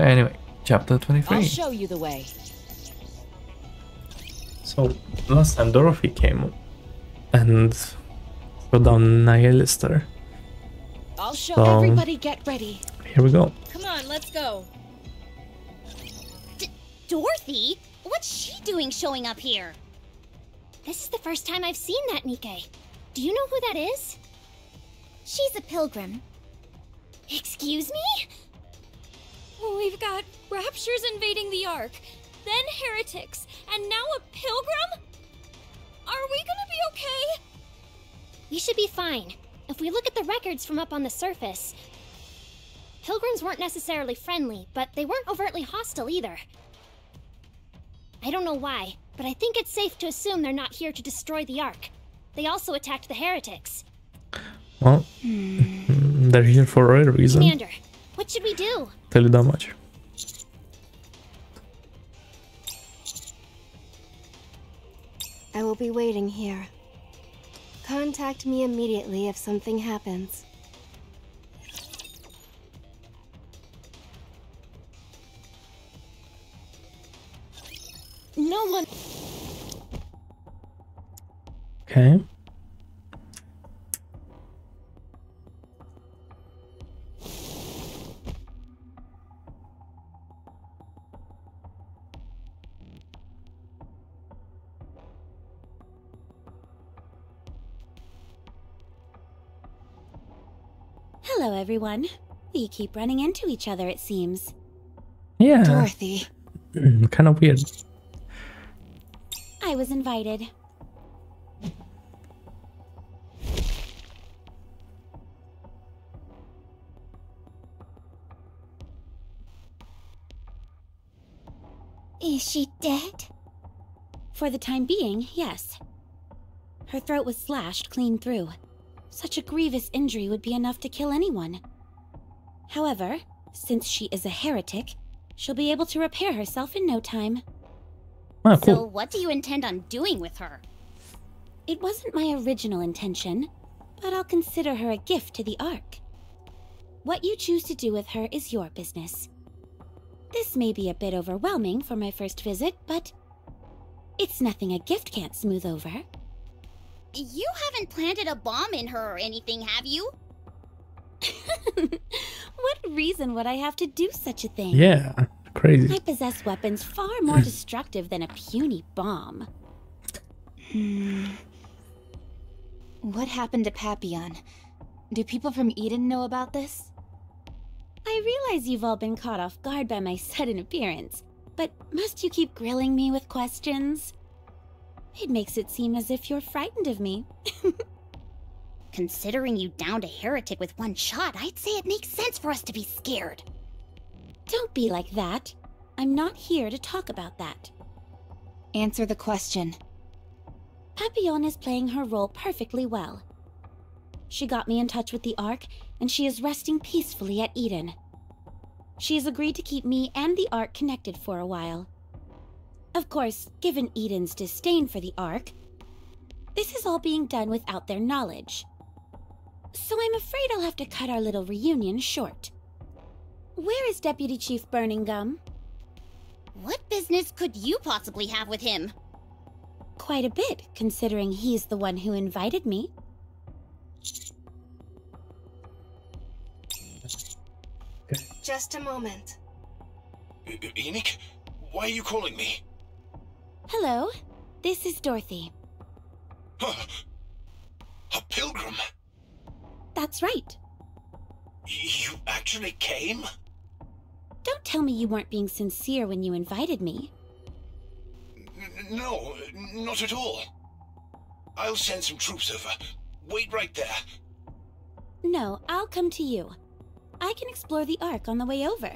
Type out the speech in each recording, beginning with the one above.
But anyway, chapter 23. I'll show you the way. So last time Dorothy came and put down Nihilister. I'll show everybody. Get ready. Here we go. Come on, let's go. Dorothy, what's she doing showing up here? This is the first time I've seen that Nikke. Do you know who that is? She's a pilgrim. Excuse me? We've got Raptures invading the Ark, then heretics, and now a pilgrim? Are we gonna be okay? We should be fine. If we look at the records from up on the surface, pilgrims weren't necessarily friendly, but they weren't overtly hostile either. I don't know why, but I think it's safe to assume they're not here to destroy the Ark. They also attacked the heretics. Well, they're here for a reason. Commander, what should we do? Tell you that much. I will be waiting here. Contact me immediately if something happens. No one. Okay. Hello, everyone. We keep running into each other, it seems. Yeah. Dorothy. Kind of weird. I was invited. Is she dead? For the time being, yes. Her throat was slashed clean through. Such a grievous injury would be enough to kill anyone. However, since she is a heretic, she'll be able to repair herself in no time. Oh, cool. So what do you intend on doing with her? It wasn't my original intention, but I'll consider her a gift to the Ark. What you choose to do with her is your business. This may be a bit overwhelming for my first visit, but it's nothing a gift can't smooth over. You haven't planted a bomb in her or anything, have you? What reason would I have to do such a thing? Yeah, crazy. I possess weapons far more destructive than a puny bomb. What happened to Papillon? Do people from Eden know about this? I realize you've all been caught off guard by my sudden appearance, but must you keep grilling me with questions? It makes it seem as if you're frightened of me. Considering you downed a heretic with one shot, I'd say it makes sense for us to be scared. Don't be like that. I'm not here to talk about that. Answer the question. Papillon is playing her role perfectly well. She got me in touch with the Ark, and she is resting peacefully at Eden. She has agreed to keep me and the Ark connected for a while. Of course, given Eden's disdain for the Ark, this is all being done without their knowledge. So I'm afraid I'll have to cut our little reunion short. Where is Deputy Chief Burning Gum? What business could you possibly have with him? Quite a bit, considering he's the one who invited me. Just a moment. Enoch, why are you calling me? Hello, this is Dorothy. Huh. A pilgrim? That's right. You actually came? Don't tell me you weren't being sincere when you invited me. No, not at all. I'll send some troops over. Wait right there. No, I'll come to you. I can explore the Ark on the way over.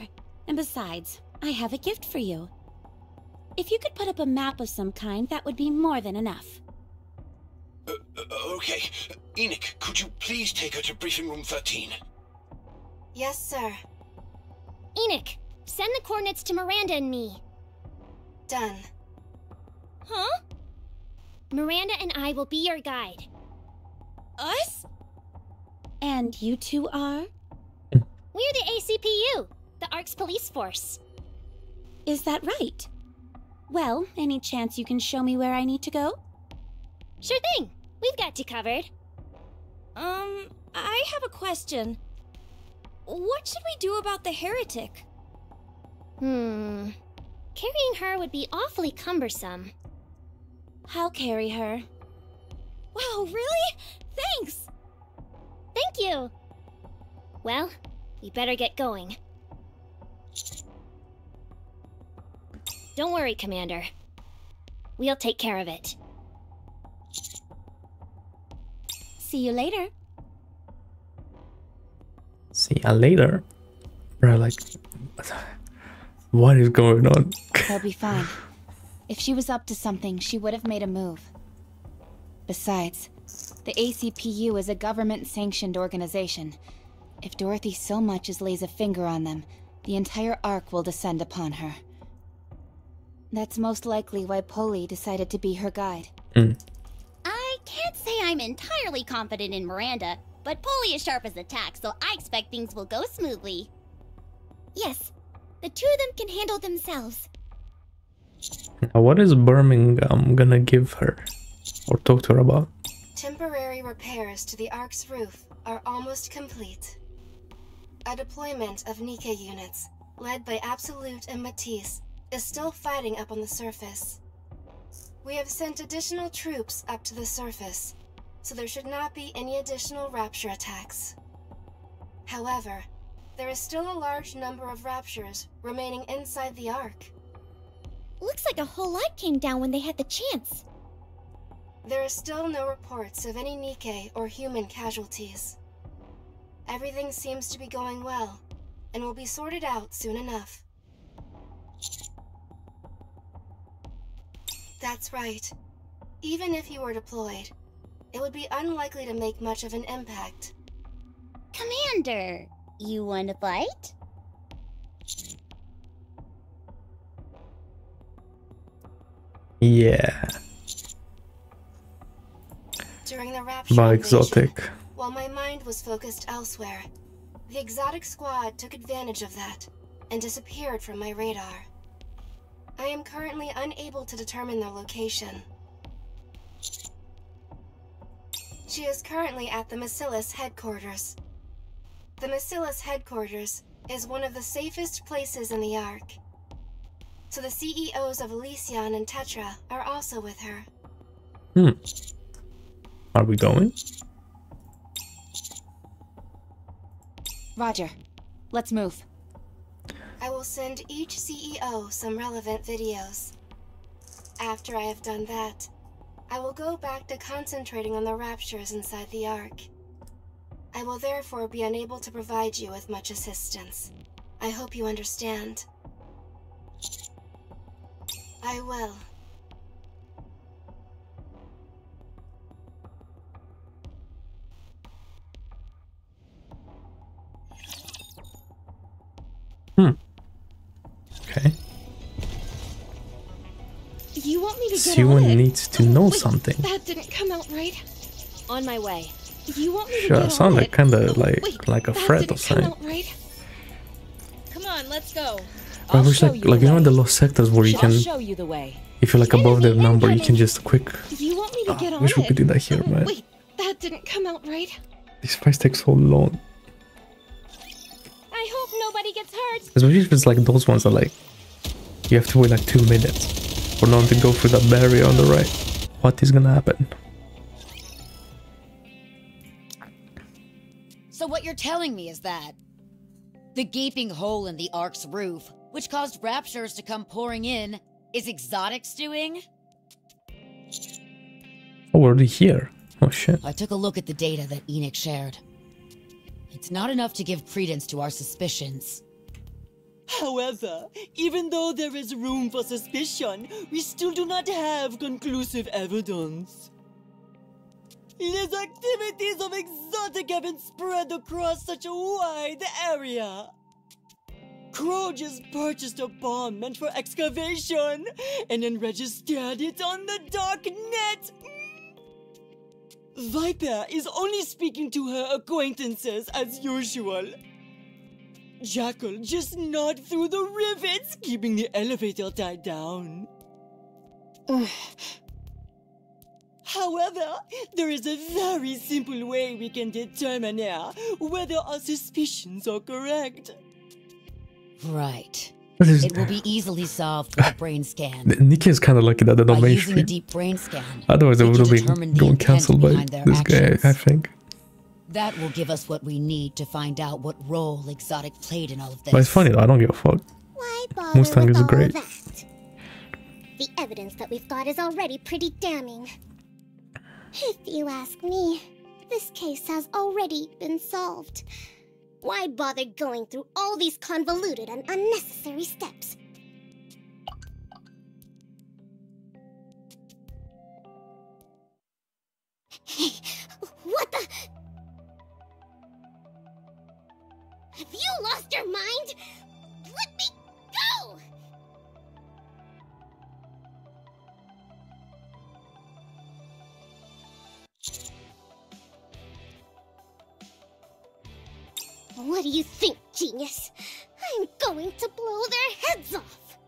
And besides, I have a gift for you. If you could put up a map of some kind, that would be more than enough. Okay. Enoch, could you please take her to briefing room 13? Yes, sir. Enoch, send the coordinates to Miranda and me. Done. Huh? Miranda and I will be your guide. Us? And you two are? We're the ACPU. the Ark's police force. Is that right? Well, any chance you can show me where I need to go? Sure thing. We've got you covered. I have a question. What should we do about the heretic? Carrying her would be awfully cumbersome. I'll carry her. Wow, really? Thanks! Thank you! Well, we better get going. Don't worry, Commander. We'll take care of it. See you later. See ya later? Bro, like, what is going on? I'll be fine. If she was up to something, she would have made a move. Besides, the ACPU is a government-sanctioned organization. If Dorothy so much as lays a finger on them, the entire Ark will descend upon her. That's most likely why Polly decided to be her guide. I can't say I'm entirely confident in Miranda, but Polly is sharp as a tack, so I expect things will go smoothly. Yes, the two of them can handle themselves. Now, what is Birmingham gonna give her? Or talk to her about? Temporary repairs to the Ark's roof are almost complete. A deployment of Nikke units, led by Absolute and Matisse, is still fighting up on the surface. We have sent additional troops up to the surface, so there should not be any additional Rapture attacks. However, there is still a large number of Raptures remaining inside the Ark. Looks like a whole lot came down when they had the chance. There are still no reports of any Nikke or human casualties. Everything seems to be going well, and will be sorted out soon enough. That's right. Even if you were deployed, it would be unlikely to make much of an impact. Commander, you want to fight? Yeah. During the Rapture by Exotic. While my mind was focused elsewhere, the Exotic squad took advantage of that and disappeared from my radar. I am currently unable to determine their location. She is currently at the Masilis headquarters. The Masilis headquarters is one of the safest places in the Ark. So the CEOs of Elysion and Tetra are also with her. Are we going? Roger. Let's move. I will send each CEO some relevant videos. After I have done that, I will go back to concentrating on the Raptures inside the Ark. I will therefore be unable to provide you with much assistance. I hope you understand. I will. Okay. You want me to get on it? Needs to know something. That didn't come out right. On my way. You want me to get sound on like kind of like a threat or something. Come on, let's go. I wish like you know in the lost sectors where you can if you're like above that number you can just quick. You want me to get on it? I wish we could do that here, man. Wait, that didn't come out right. These fights take so long. I hope nobody gets hurt. Especially if it's like those ones that like you have to wait like 2 minutes for them to go through that barrier on the right. What is gonna happen? So what you're telling me is that the gaping hole in the Ark's roof, which caused Raptures to come pouring in, is Exotic's doing? Oh, we're already here. Oh shit. I took a look at the data that Enoch shared. It's not enough to give credence to our suspicions. However, even though there is room for suspicion, we still do not have conclusive evidence. These activities of Exotic have been spread across such a wide area. Crow just purchased a bomb meant for excavation and then registered it on the dark net. Viper is only speaking to her acquaintances as usual. Jackal just gnawed through the rivets, keeping the elevator tied down. However, there is a very simple way we can determine here whether our suspicions are correct. Right. It will be easily solved with a brain scan. Nikke is kind of lucky that they don't make a deep brain scan. Otherwise, it would have been going cancelled by this guy, I think. That will give us what we need to find out what role Exotic played in all of this. But it's funny though, I don't give a fuck. Mustang is great. The evidence that we've got is already pretty damning. If you ask me, this case has already been solved. Why bother going through all these convoluted and unnecessary steps? Hey, what the? Have you lost your mind? Let me go! What do you think, genius? I'm going to blow their heads off!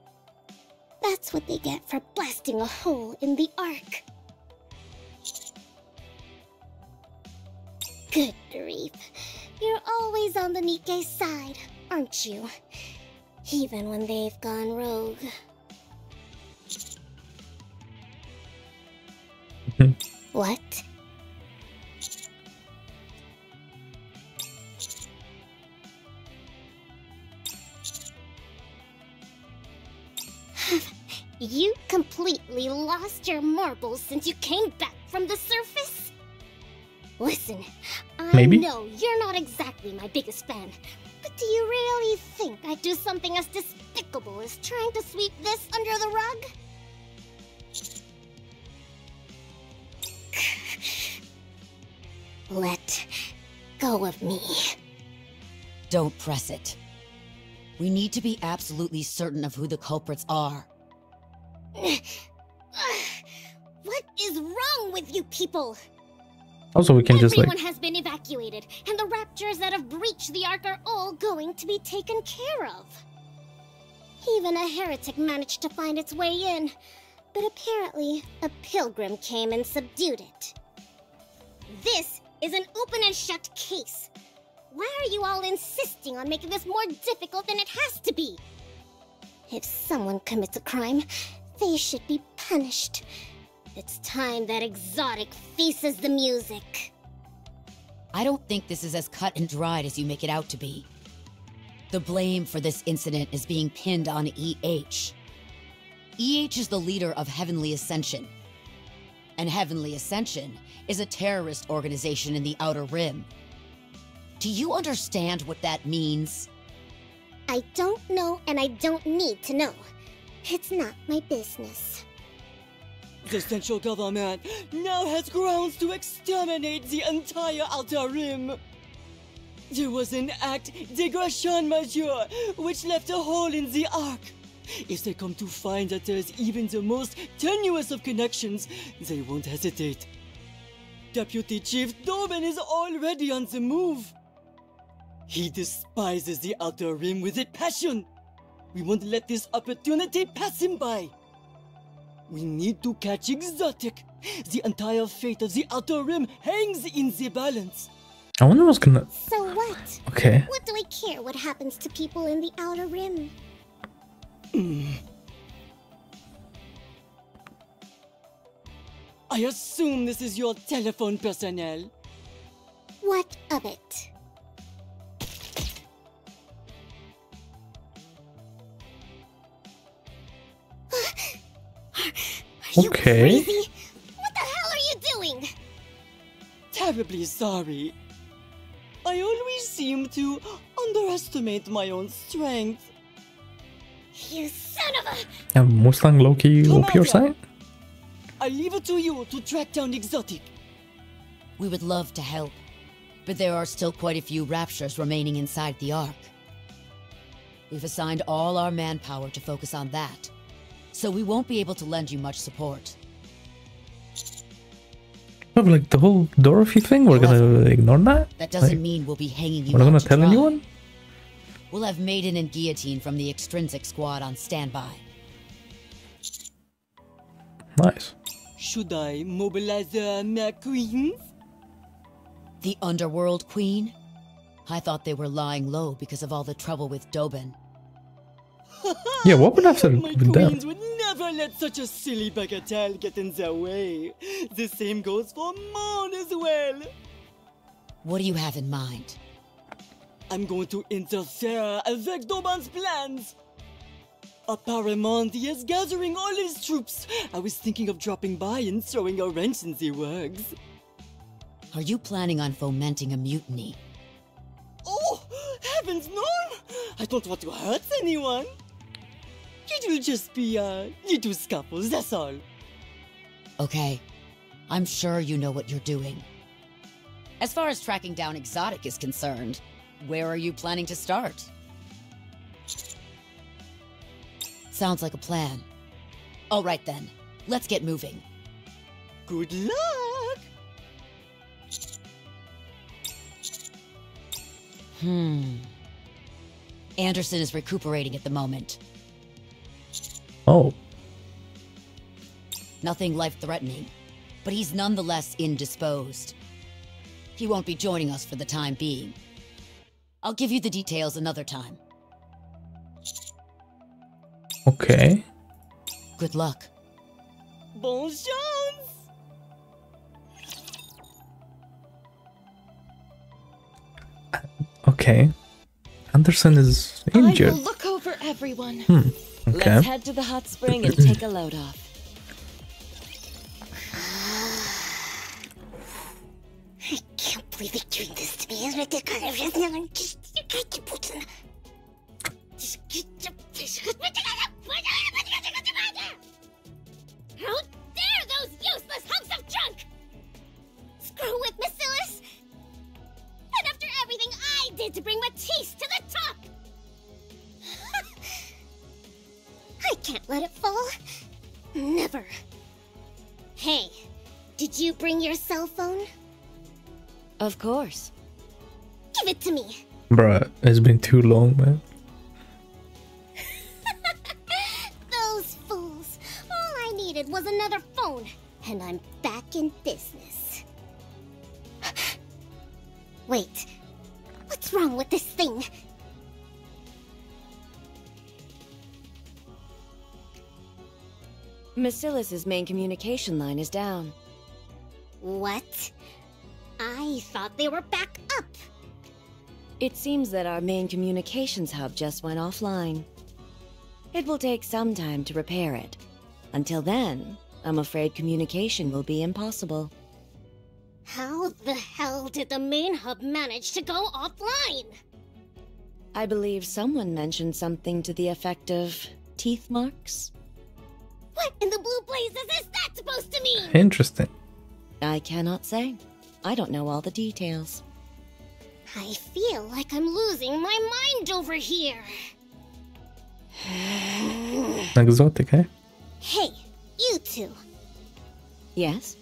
That's what they get for blasting a hole in the Ark. Good grief. You're always on the Nikke's side, aren't you? Even when they've gone rogue. What? You completely lost your marbles since you came back from the surface? Listen, I know you're not exactly my biggest fan, but do you really think I'd do something as despicable as trying to sweep this under the rug? Let go of me. Don't press it. We need to be absolutely certain of who the culprits are. What is wrong with you people? Also, we can just like... Everyone has been evacuated, and the raptors that have breached the Ark are all going to be taken care of. Even a heretic managed to find its way in, but apparently a pilgrim came and subdued it. This is an open and shut case. Why are you all insisting on making this more difficult than it has to be? If someone commits a crime, they should be punished. It's time that Exotic faces the music. I don't think this is as cut and dried as you make it out to be. The blame for this incident is being pinned on E.H. E.H. is the leader of Heavenly Ascension. And Heavenly Ascension is a terrorist organization in the Outer Rim. Do you understand what that means? I don't know, and I don't need to know. It's not my business. The central government now has grounds to exterminate the entire Outer Rim. There was an act de grâce majeure which left a hole in the Ark. If they come to find that there is even the most tenuous of connections, they won't hesitate. Deputy Chief Dobin is already on the move. He despises the Outer Rim with a passion. We won't let this opportunity pass him by. We need to catch Exotic. The entire fate of the Outer Rim hangs in the balance. I wonder what's gonna... So what? Okay. What do I care what happens to people in the Outer Rim? I assume this is your telephone personnel. What of it? Okay. What the hell are you doing? Terribly sorry. I always seem to underestimate my own strength. You son of a... And Mustang Loki OP your side? I leave it to you to track down Exotic. We would love to help, but there are still quite a few raptures remaining inside the Ark. We've assigned all our manpower to focus on that. So we won't be able to lend you much support. But like the whole Dorothy thing, we're gonna ignore that? That doesn't mean we'll be hanging you out to dry. We're not gonna tell anyone? We'll have Maiden and Guillotine from the Extrinsic squad on standby. Nice. Should I mobilize my queens? The Underworld Queen? I thought they were lying low because of all the trouble with Dobin. Yeah, what would have been done? My queens would never let such a silly bagatelle get in their way. The same goes for Mon as well. What do you have in mind? I'm going to interfere with Dobin's plans. Apparently, he is gathering all his troops. I was thinking of dropping by and throwing a wrench in the works. Are you planning on fomenting a mutiny? Oh, heavens no! I don't want to hurt anyone. It will just be little scuffles, that's all. Okay, I'm sure you know what you're doing. As far as tracking down Exotic is concerned, where are you planning to start? Sounds like a plan. All right then, let's get moving. Good luck! Anderson is recuperating at the moment. Oh. Nothing life-threatening, but he's nonetheless indisposed. He won't be joining us for the time being. I'll give you the details another time. Okay. Good luck. Bon chance! Okay. Anderson is injured. I will look over everyone. Okay. Let's head to the hot spring and take a load off. I can't believe you're doing this to me. How dare those useless hunks of junk! Screw with Masilis! And after everything I did to bring Matisse to the top! I can't let it fall. Never. Hey, did you bring your cell phone? Of course. Give it to me. Bruh, it's been too long, man. Those fools. All I needed was another phone, and I'm back in business. Wait, what's wrong with this thing? Masilis's main communication line is down. What? I thought they were back up. It seems that our main communications hub just went offline. It will take some time to repair it. Until then, I'm afraid communication will be impossible. How the hell did the main hub manage to go offline? I believe someone mentioned something to the effect of teeth marks. What in the blue blazes is that supposed to mean? Interesting. I cannot say. I don't know all the details. I feel like I'm losing my mind over here. Exotic, eh? Hey, you two. Yes?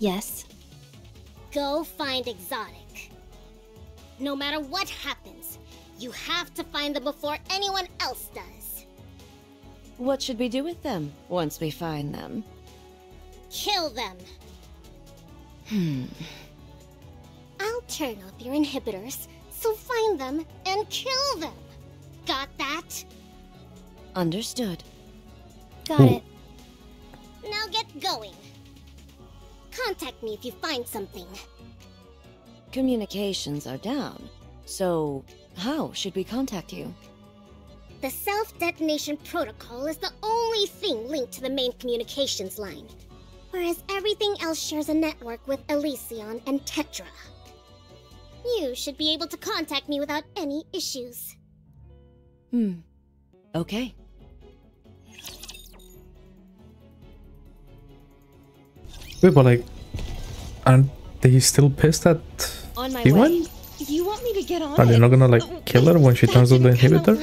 Yes? Go find Exotic. No matter what happens, you have to find them before anyone else does. What should we do with them, once we find them? Kill them! I'll turn off your inhibitors, so find them and kill them! Got that? Understood. Got it. Now get going. Contact me if you find something. Communications are down, so how should we contact you? The self-detonation protocol is the only thing linked to the main communications line, whereas everything else shares a network with Elysion and Tetra. You should be able to contact me without any issues. Okay. Wait, but like, aren't they still pissed at Ewan? You want me to get on? Are they not gonna like kill her when she turns on the inhibitor?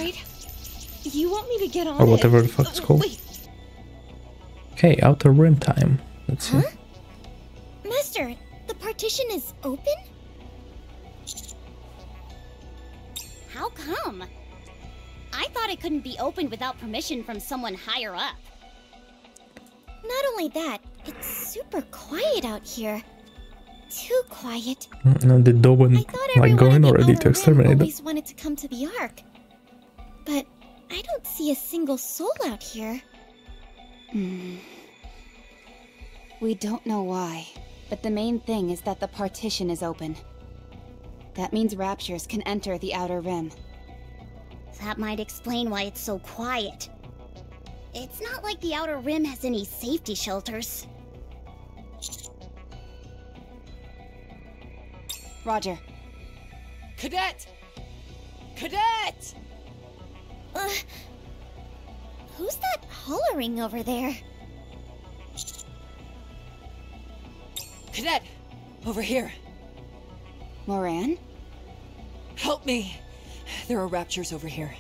You want me to get on or whatever the fuck it's called. Wait. Okay, Outer Rim time. Let's see. Master, the partition is open? How come? I thought it couldn't be opened without permission from someone higher up. Not only that, it's super quiet out here. Too quiet. And did Dobin like going already to exterminate them? I wanted to come to the Ark, but I don't see a single soul out here. Mm. We don't know why, but the main thing is that the partition is open. That means Raptures can enter the Outer Rim. That might explain why it's so quiet. It's not like the Outer Rim has any safety shelters. Roger. Cadet! Cadet! Who's that hollering over there? Cadet! Over here. Moran? Help me! There are Raptures over here.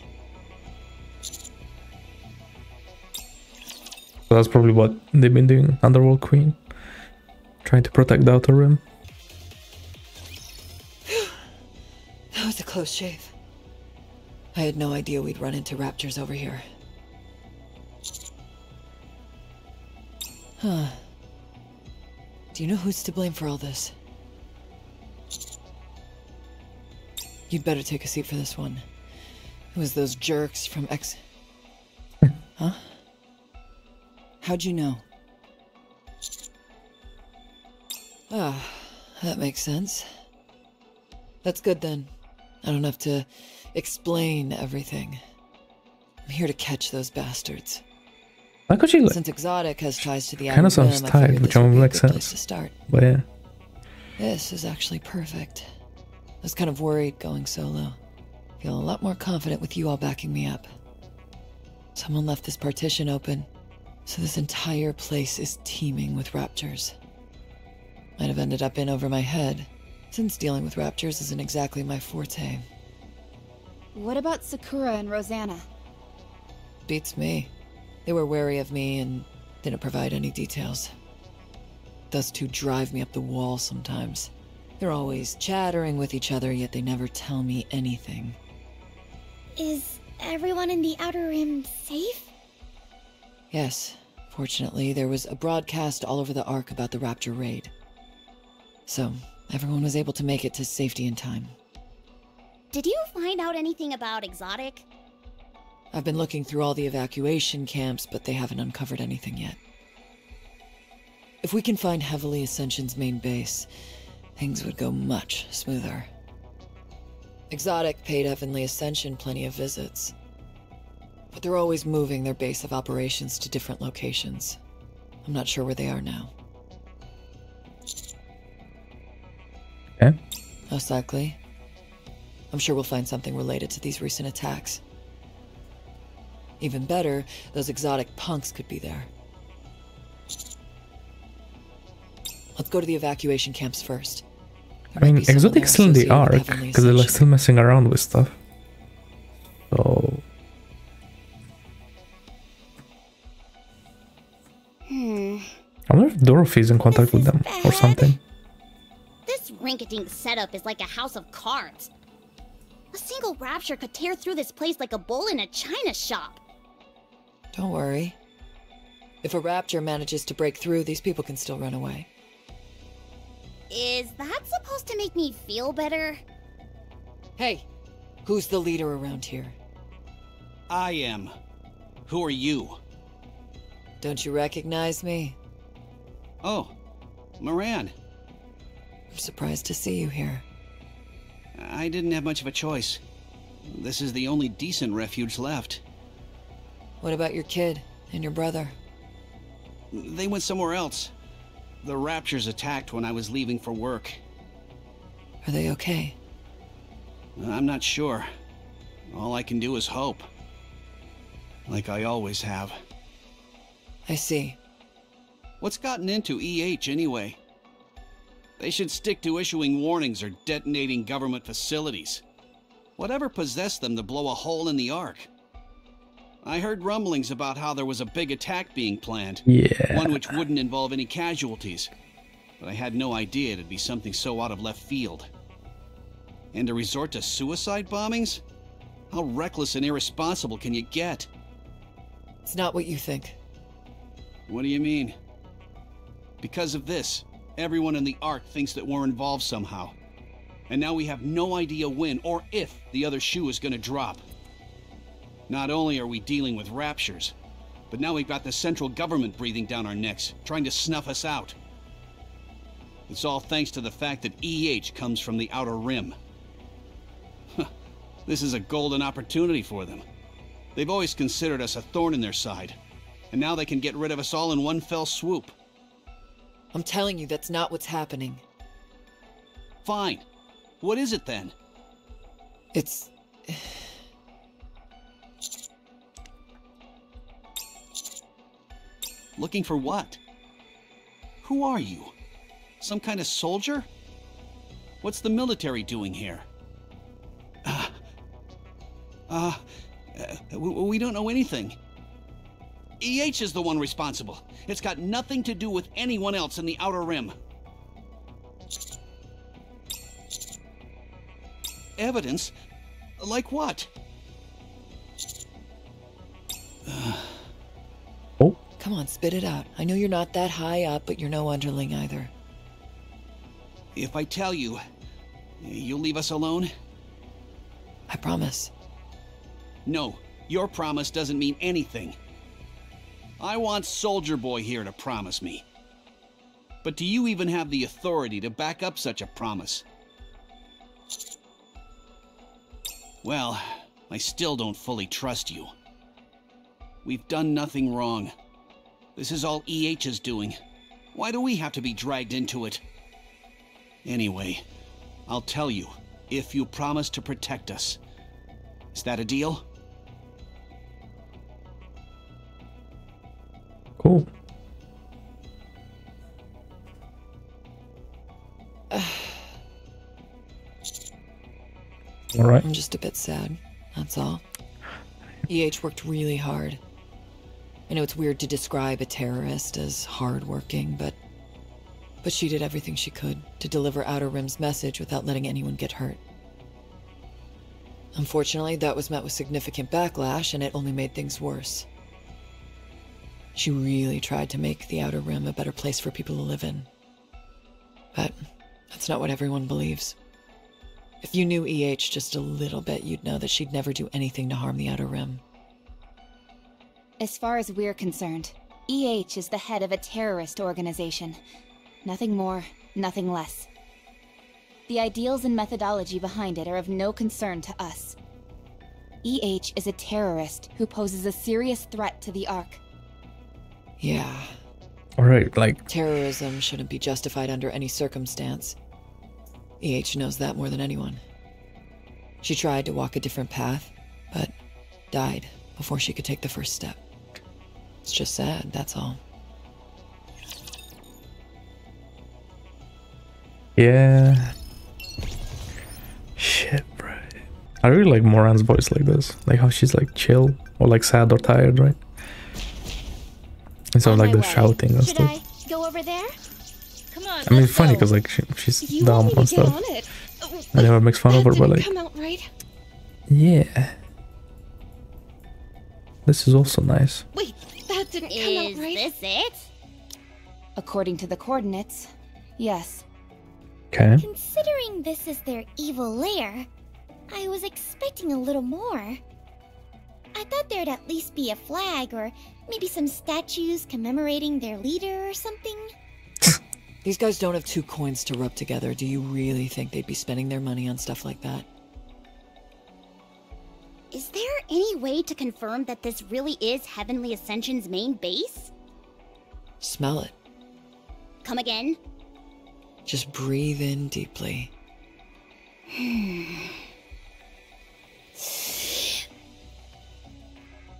So that's probably what they've been doing, Underworld Queen. Trying to protect the Outer Rim. That was a close shave. I had no idea we'd run into Raptures over here. Huh. Do you know who's to blame for all this? You'd better take a seat for this one. It was those jerks from X... Huh? How'd you know? Ah, that makes sense. That's good then. I don't have to explain everything. I'm here to catch those bastards. Since Exotic has ties to the Outer Rim, I figured this would be a good place to start. But yeah. This is actually perfect. I was kind of worried going solo. I feel a lot more confident with you all backing me up. Someone left this partition open, so this entire place is teeming with Raptures. Might have ended up in over my head, since dealing with Raptures isn't exactly my forte. What about Sakura and Rosanna? Beats me. They were wary of me and didn't provide any details. Those two drive me up the wall sometimes. They're always chattering with each other, yet they never tell me anything. Is everyone in the Outer Rim safe? Yes. Fortunately, there was a broadcast all over the Ark about the Rapture raid. So, everyone was able to make it to safety in time. Did you find out anything about Exotic? I've been looking through all the evacuation camps, but they haven't uncovered anything yet. If we can find Heavenly Ascension's main base, things would go much smoother. Exotic paid Heavenly Ascension plenty of visits, but they're always moving their base of operations to different locations. I'm not sure where they are now. Okay. Most likely. I'm sure we'll find something related to these recent attacks. Even better, those Exotic punks could be there. Let's go to the evacuation camps first. I mean, Exotic's still in the Ark, because they're like still messing around with stuff. So... I wonder if Dorothy's in contact with them or something. This rinketing setup is like a house of cards. A single Rapture could tear through this place like a bull in a china shop. Don't worry. If a Rapture manages to break through, these people can still run away. Is that supposed to make me feel better? Hey, who's the leader around here? I am. Who are you? Don't you recognize me? Oh, Moran. I'm surprised to see you here. I didn't have much of a choice. This is the only decent refuge left. What about your kid and your brother? They went somewhere else. The Raptures attacked when I was leaving for work. Are they okay? I'm not sure. All I can do is hope. Like I always have. I see. What's gotten into E.H. anyway? They should stick to issuing warnings or detonating government facilities. Whatever possessed them to blow a hole in the Ark? I heard rumblings about how there was a big attack being planned. Yeah. One which wouldn't involve any casualties. But I had no idea it'd be something so out of left field. And to resort to suicide bombings? How reckless and irresponsible can you get? It's not what you think. What do you mean? Because of this, everyone in the Ark thinks that we're involved somehow. And now we have no idea when or if the other shoe is going to drop. Not only are we dealing with raptures, but now we've got the central government breathing down our necks, trying to snuff us out. It's all thanks to the fact that E.H. comes from the Outer Rim. This is a golden opportunity for them. They've always considered us a thorn in their side, and now they can get rid of us all in one fell swoop. I'm telling you, that's not what's happening. Fine. What is it then? It's... Looking for what? Who are you? Some kind of soldier? What's the military doing here? We don't know anything. E.H. is the one responsible. It's got nothing to do with anyone else in the Outer Rim. Evidence? Like what? Oh. Come on, spit it out. I know you're not that high up, but you're no underling either. If I tell you, you'll leave us alone? I promise. No, your promise doesn't mean anything. I want Soldier Boy here to promise me. But do you even have the authority to back up such a promise? Well, I still don't fully trust you. We've done nothing wrong. This is all E.H. is doing. Why do we have to be dragged into it? Anyway, I'll tell you, if you promise to protect us. Is that a deal? Cool. All right. I'm just a bit sad, that's all. E.H. worked really hard. I know it's weird to describe a terrorist as hardworking, but she did everything she could to deliver Outer Rim's message without letting anyone get hurt. Unfortunately, that was met with significant backlash, and it only made things worse. She really tried to make the Outer Rim a better place for people to live in. But that's not what everyone believes. If you knew E.H. just a little bit, you'd know that she'd never do anything to harm the Outer Rim. As far as we're concerned, E.H. is the head of a terrorist organization. Nothing more, nothing less. The ideals and methodology behind it are of no concern to us. E.H. is a terrorist who poses a serious threat to the Ark. Yeah. Alright, like... Terrorism shouldn't be justified under any circumstance. E.H. knows that more than anyone. She tried to walk a different path, but died before she could take the first step. It's just sad, that's all. Yeah. Shit, bro. I really like Moran's voice like this. Like how she's like chill or like sad or tired, right? Instead of like the shouting and stuff. Should I go over there? Come on, I mean, it's funny because like she's dumb and stuff. I never make fun of her, but like, yeah. This is also nice. Wait, that didn't come out right. Is this it? According to the coordinates, yes. Okay. Considering this is their evil lair, I was expecting a little more. I thought there'd at least be a flag or maybe some statues commemorating their leader or something. These guys don't have two coins to rub together. Do you really think they'd be spending their money on stuff like that? Is there any way to confirm that this really is Heavenly Ascension's main base? Smell it. Come again? Just breathe in deeply.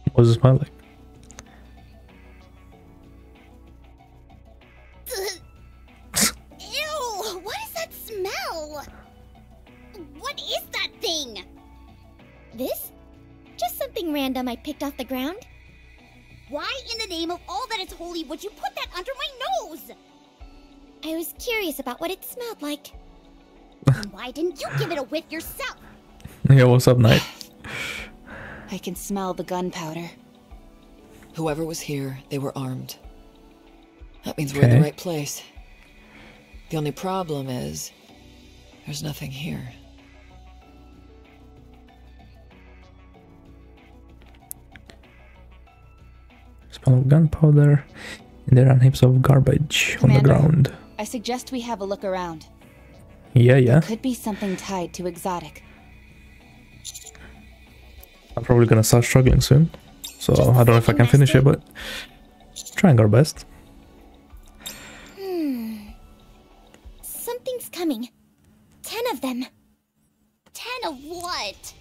What was the smell like? Ew! What is that smell? What is that thing? This? Just something random I picked off the ground. Why in the name of all that is holy would you put that under my nose? I was curious about what it smelled like. Why didn't you give it a whiff yourself? Yeah, what's up, Knight? I can smell the gunpowder. Whoever was here, they were armed. That means we're in the right place. The only problem is, there's nothing here. Smell of gunpowder, and there are heaps of garbage on the ground. I suggest we have a look around. Yeah. There could be something tied to Exotic. I'm probably gonna start struggling soon, so I don't know if I can finish it, but trying our best. Something's coming. 10 of them. 10 of what?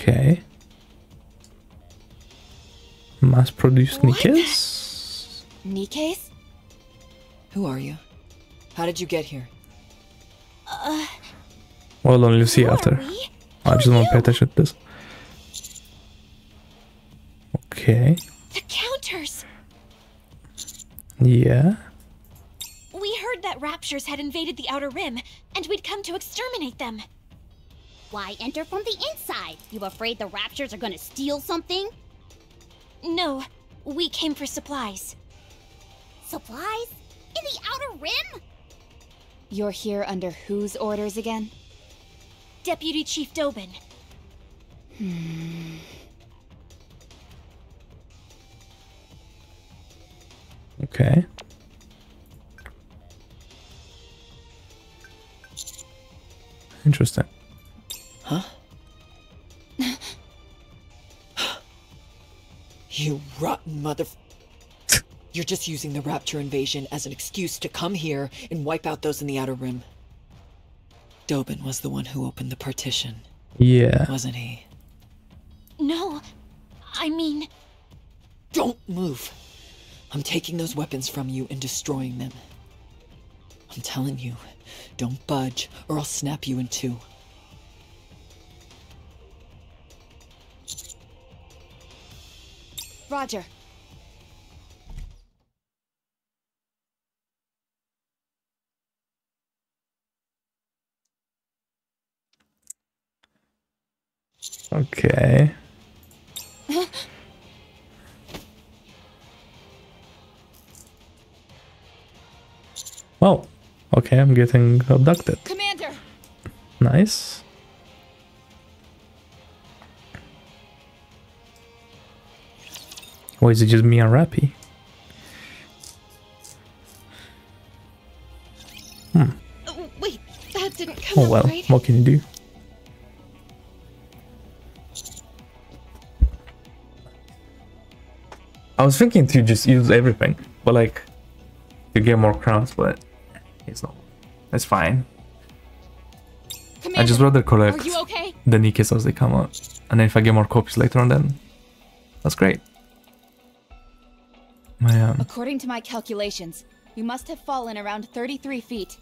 Okay. Mass-produced Nikkes? Nikkes? Who are you? How did you get here? Hold on, you'll see after. I just want to pay attention to this. Okay. The counters! Yeah? We heard that Raptures had invaded the Outer Rim, and we'd come to exterminate them. Why enter from the inside? You afraid the Raptures are gonna steal something? No, we came for supplies. Supplies? In the Outer Rim? You're here under whose orders again? Deputy Chief Dobin. Okay. Interesting. Huh? You rotten motherf... You're just using the Rapture invasion as an excuse to come here and wipe out those in the Outer Rim. Dobin was the one who opened the partition. Yeah. Wasn't he? No. I mean... Don't move. I'm taking those weapons from you and destroying them. I'm telling you, don't budge or I'll snap you in two. Roger. Okay. Well, okay, I'm getting abducted. Commander. Nice. Or is it just me and Rappy? Wait, that didn't come out right. What can you do? I was thinking to just use everything, but like to get more crowns, but it's not. It's fine. Commander, I just rather collect the Nikkes as they come out, and then if I get more copies later on, then that's great. According to my calculations, we must have fallen around 33 feet.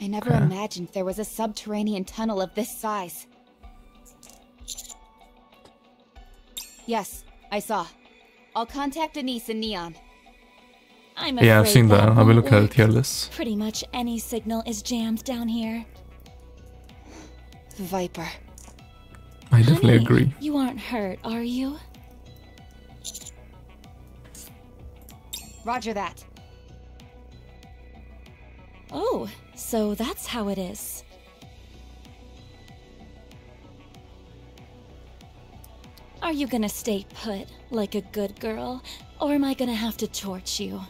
I never imagined there was a subterranean tunnel of this size. Yes, I saw. I'll contact Denise and Neon. I'm afraid I've seen that. I will look at tier list. Pretty much any signal is jammed down here. Viper. I definitely agree. You aren't hurt, are you? Roger that. Oh, so that's how it is. Are you gonna stay put like a good girl, or am I gonna have to torch you?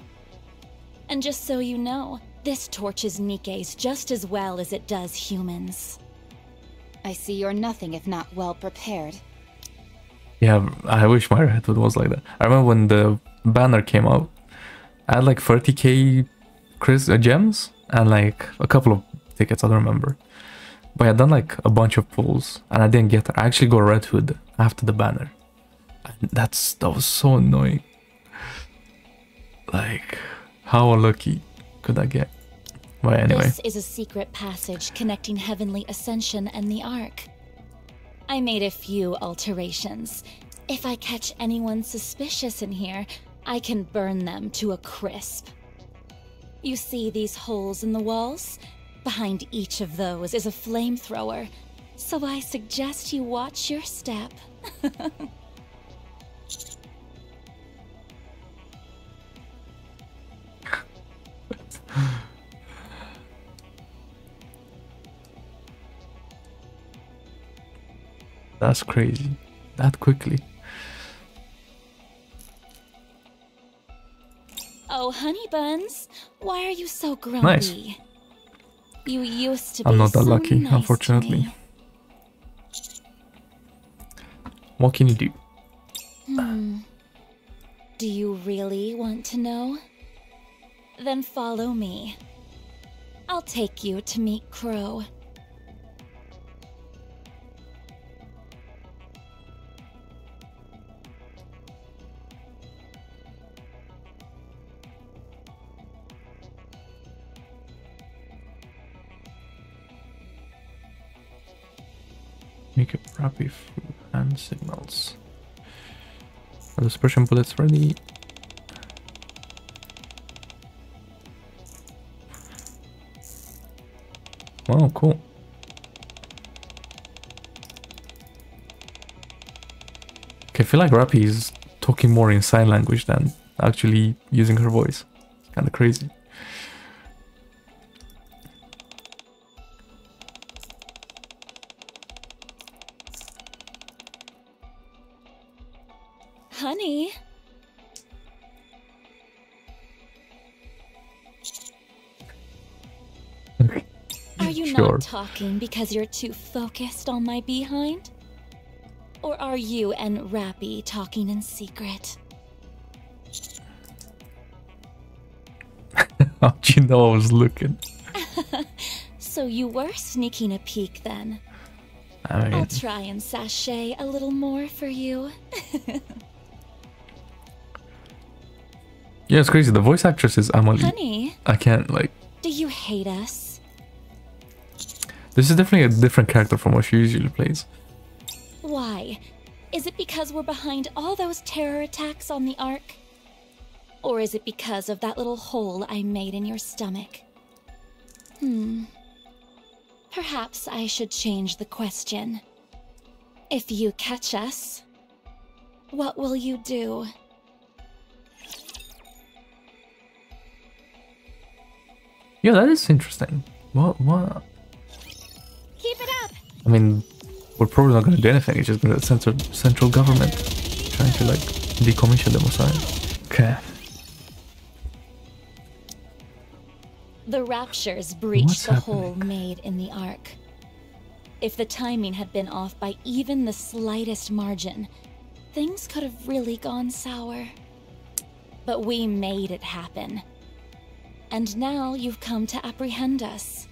And just so you know, this torches Nikkes just as well as it does humans. I see you're nothing if not well prepared. Yeah, I wish my head was like that. I remember when the banner came out. I had like 30k gems and like a couple of tickets, I don't remember. But I done like a bunch of pulls and I didn't get her. I actually got Red Hood after the banner. And that was so annoying. Like, how lucky could I get? But anyway. This is a secret passage connecting Heavenly Ascension and the Ark. I made a few alterations. If I catch anyone suspicious in here, I can burn them to a crisp. You see these holes in the walls? Behind each of those is a flamethrower, so I suggest you watch your step. That's crazy. That quickly. Oh, honey buns, why are you so grumpy? Nice. You used to be. I'm not that so lucky, nice, unfortunately. What can you do? Do you really want to know? Then follow me. I'll take you to meet Crow. Make a rapid food and signals. Are the suppression bullets ready? Wow, cool. Okay, I feel like Rappy is talking more in sign language than actually using her voice. It's kinda crazy. Honey. Are you not talking because you're too focused on my behind? Or are you and Rappy talking in secret? How'd you know I was looking? So you were sneaking a peek then. I mean, I'll try and sashay a little more for you. Yeah, it's crazy. The voice actress is Amalie. Honey, I can't, like... Do you hate us? This is definitely a different character from what she usually plays. Why? Is it because we're behind all those terror attacks on the Ark? Or is it because of that little hole I made in your stomach? Perhaps I should change the question. If you catch us, what will you do? Yeah, that is interesting. What? Keep it up. I mean, we're probably not going to do anything. It's just going to censor central government trying to like decommission them or something. Okay. The Raptures breached hole made in the Ark. If the timing had been off by even the slightest margin, things could have really gone sour. But we made it happen. And now you've come to apprehend us.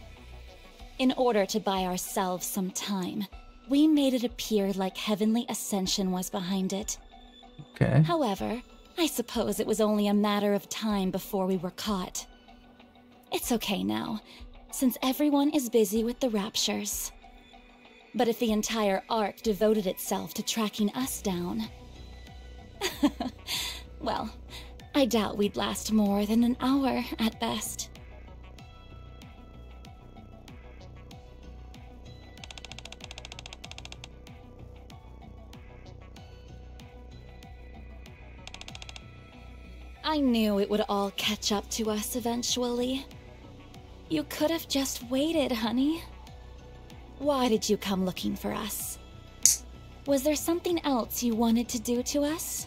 In order to buy ourselves some time, we made it appear like Heavenly Ascension was behind it. Okay. However, I suppose it was only a matter of time before we were caught. It's okay now, since everyone is busy with the Raptures. But if the entire Ark devoted itself to tracking us down... well... I doubt we'd last more than an hour, at best. I knew it would all catch up to us eventually. You could have just waited, honey. Why did you come looking for us? Was there something else you wanted to do to us?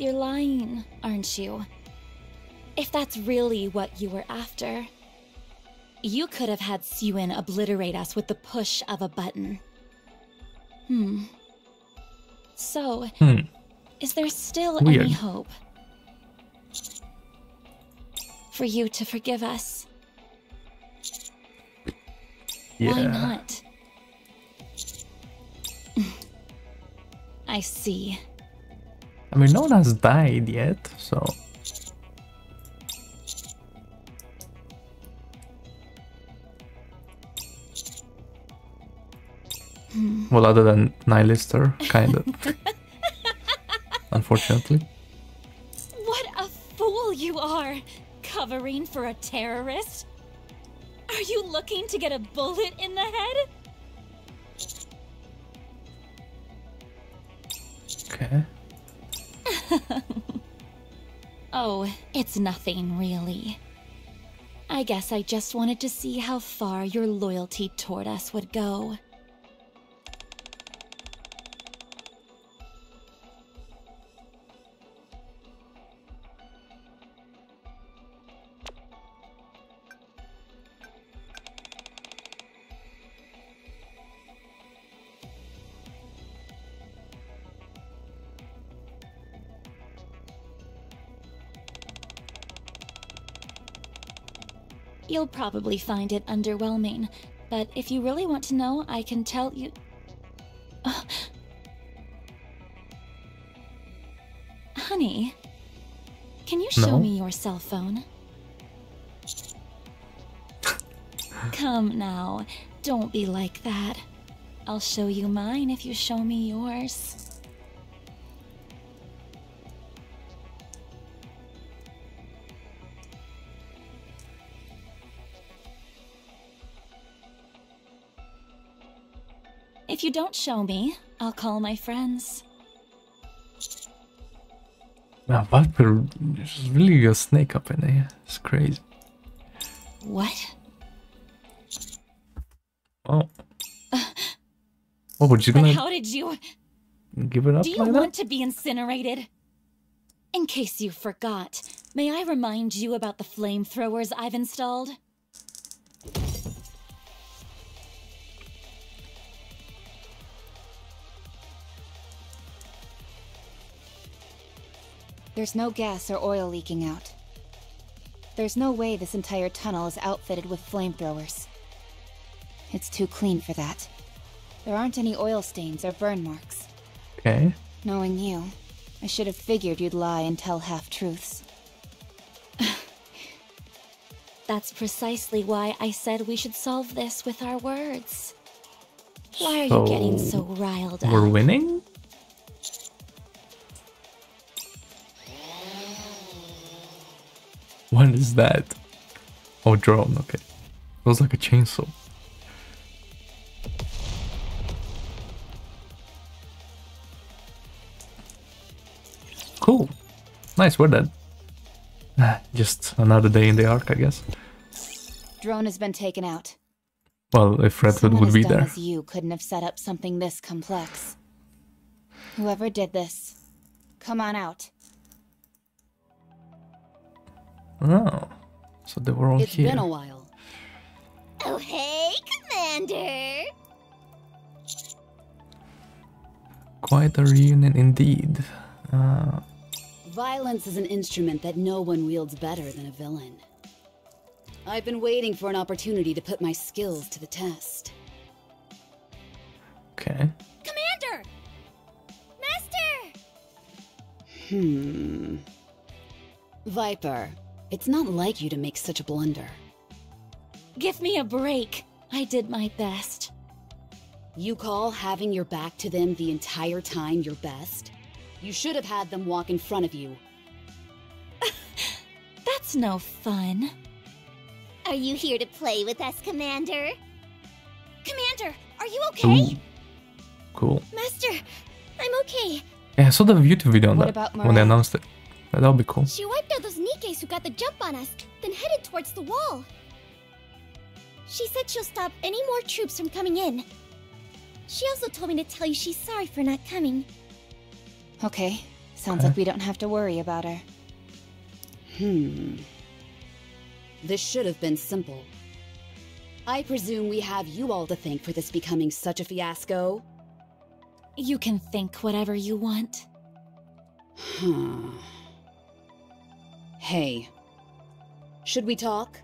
You're lying, aren't you? If that's really what you were after, you could have had Siwen obliterate us with the push of a button. So, is there still any hope for you to forgive us? Yeah. Why not? I see. I mean, no one has died yet, so... Well, other than Nihilister, kind of. Unfortunately. covering for a terrorist? Are you looking to get a bullet in the head? Okay. Oh, it's nothing really. I guess I just wanted to see how far your loyalty toward us would go. You'll probably find it underwhelming, but if you really want to know, I can tell you... Oh. Honey, can you show me your cell phone? Come now, don't be like that. I'll show you mine if you show me yours. If you don't show me, I'll call my friends. Now, Viper is really a snake up in here. It's crazy. What? Oh. What would you do? How did you give it up? Do you want to be incinerated? In case you forgot, may I remind you about the flamethrowers I've installed? There's no gas or oil leaking out. There's no way this entire tunnel is outfitted with flamethrowers. It's too clean for that. There aren't any oil stains or burn marks. Okay. Knowing you, I should have figured you'd lie and tell half-truths. That's precisely why I said we should solve this with our words. Why are you getting so riled up? We're winning? What is that? Oh, drone, okay. It was like a chainsaw. Cool. Nice, we're dead. Just another day in the Ark, I guess. Drone has been taken out. Well, if Redwood would be there. You couldn't have set up something this complex. Whoever did this, come on out. Oh, so they were all here. It's been a while. Oh, hey, Commander! Quite a reunion indeed. Violence is an instrument that no one wields better than a villain. I've been waiting for an opportunity to put my skills to the test. Okay. Commander! Master! Viper. It's not like you to make such a blunder. Give me a break. I did my best. You call having your back to them the entire time your best? You should have had them walk in front of you. That's no fun. Are you here to play with us, Commander? Commander, are you okay? Ooh. Cool. Master, I'm okay. Yeah, I saw the YouTube video on that when they announced it. That'll be cool. She wiped out those Nikkes who got the jump on us, then headed towards the wall. She said she'll stop any more troops from coming in. She also told me to tell you she's sorry for not coming. Okay. Sounds like we don't have to worry about her. This should have been simple. I presume we have you all to thank for this becoming such a fiasco. You can think whatever you want. Hey, should we talk?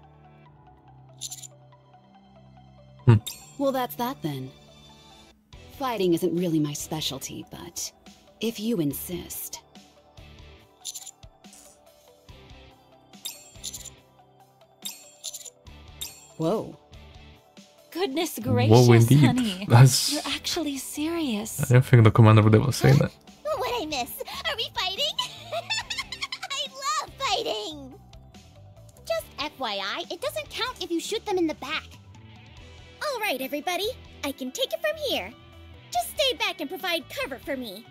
Well, that's that then. Fighting isn't really my specialty, but if you insist. Whoa. Goodness gracious, honey. That's... You're actually serious. I didn't think the commander would ever say that. What'd I miss? Are we fighting? I love fighting! FYI, it doesn't count if you shoot them in the back. All right, everybody. I can take it from here. Just stay back and provide cover for me.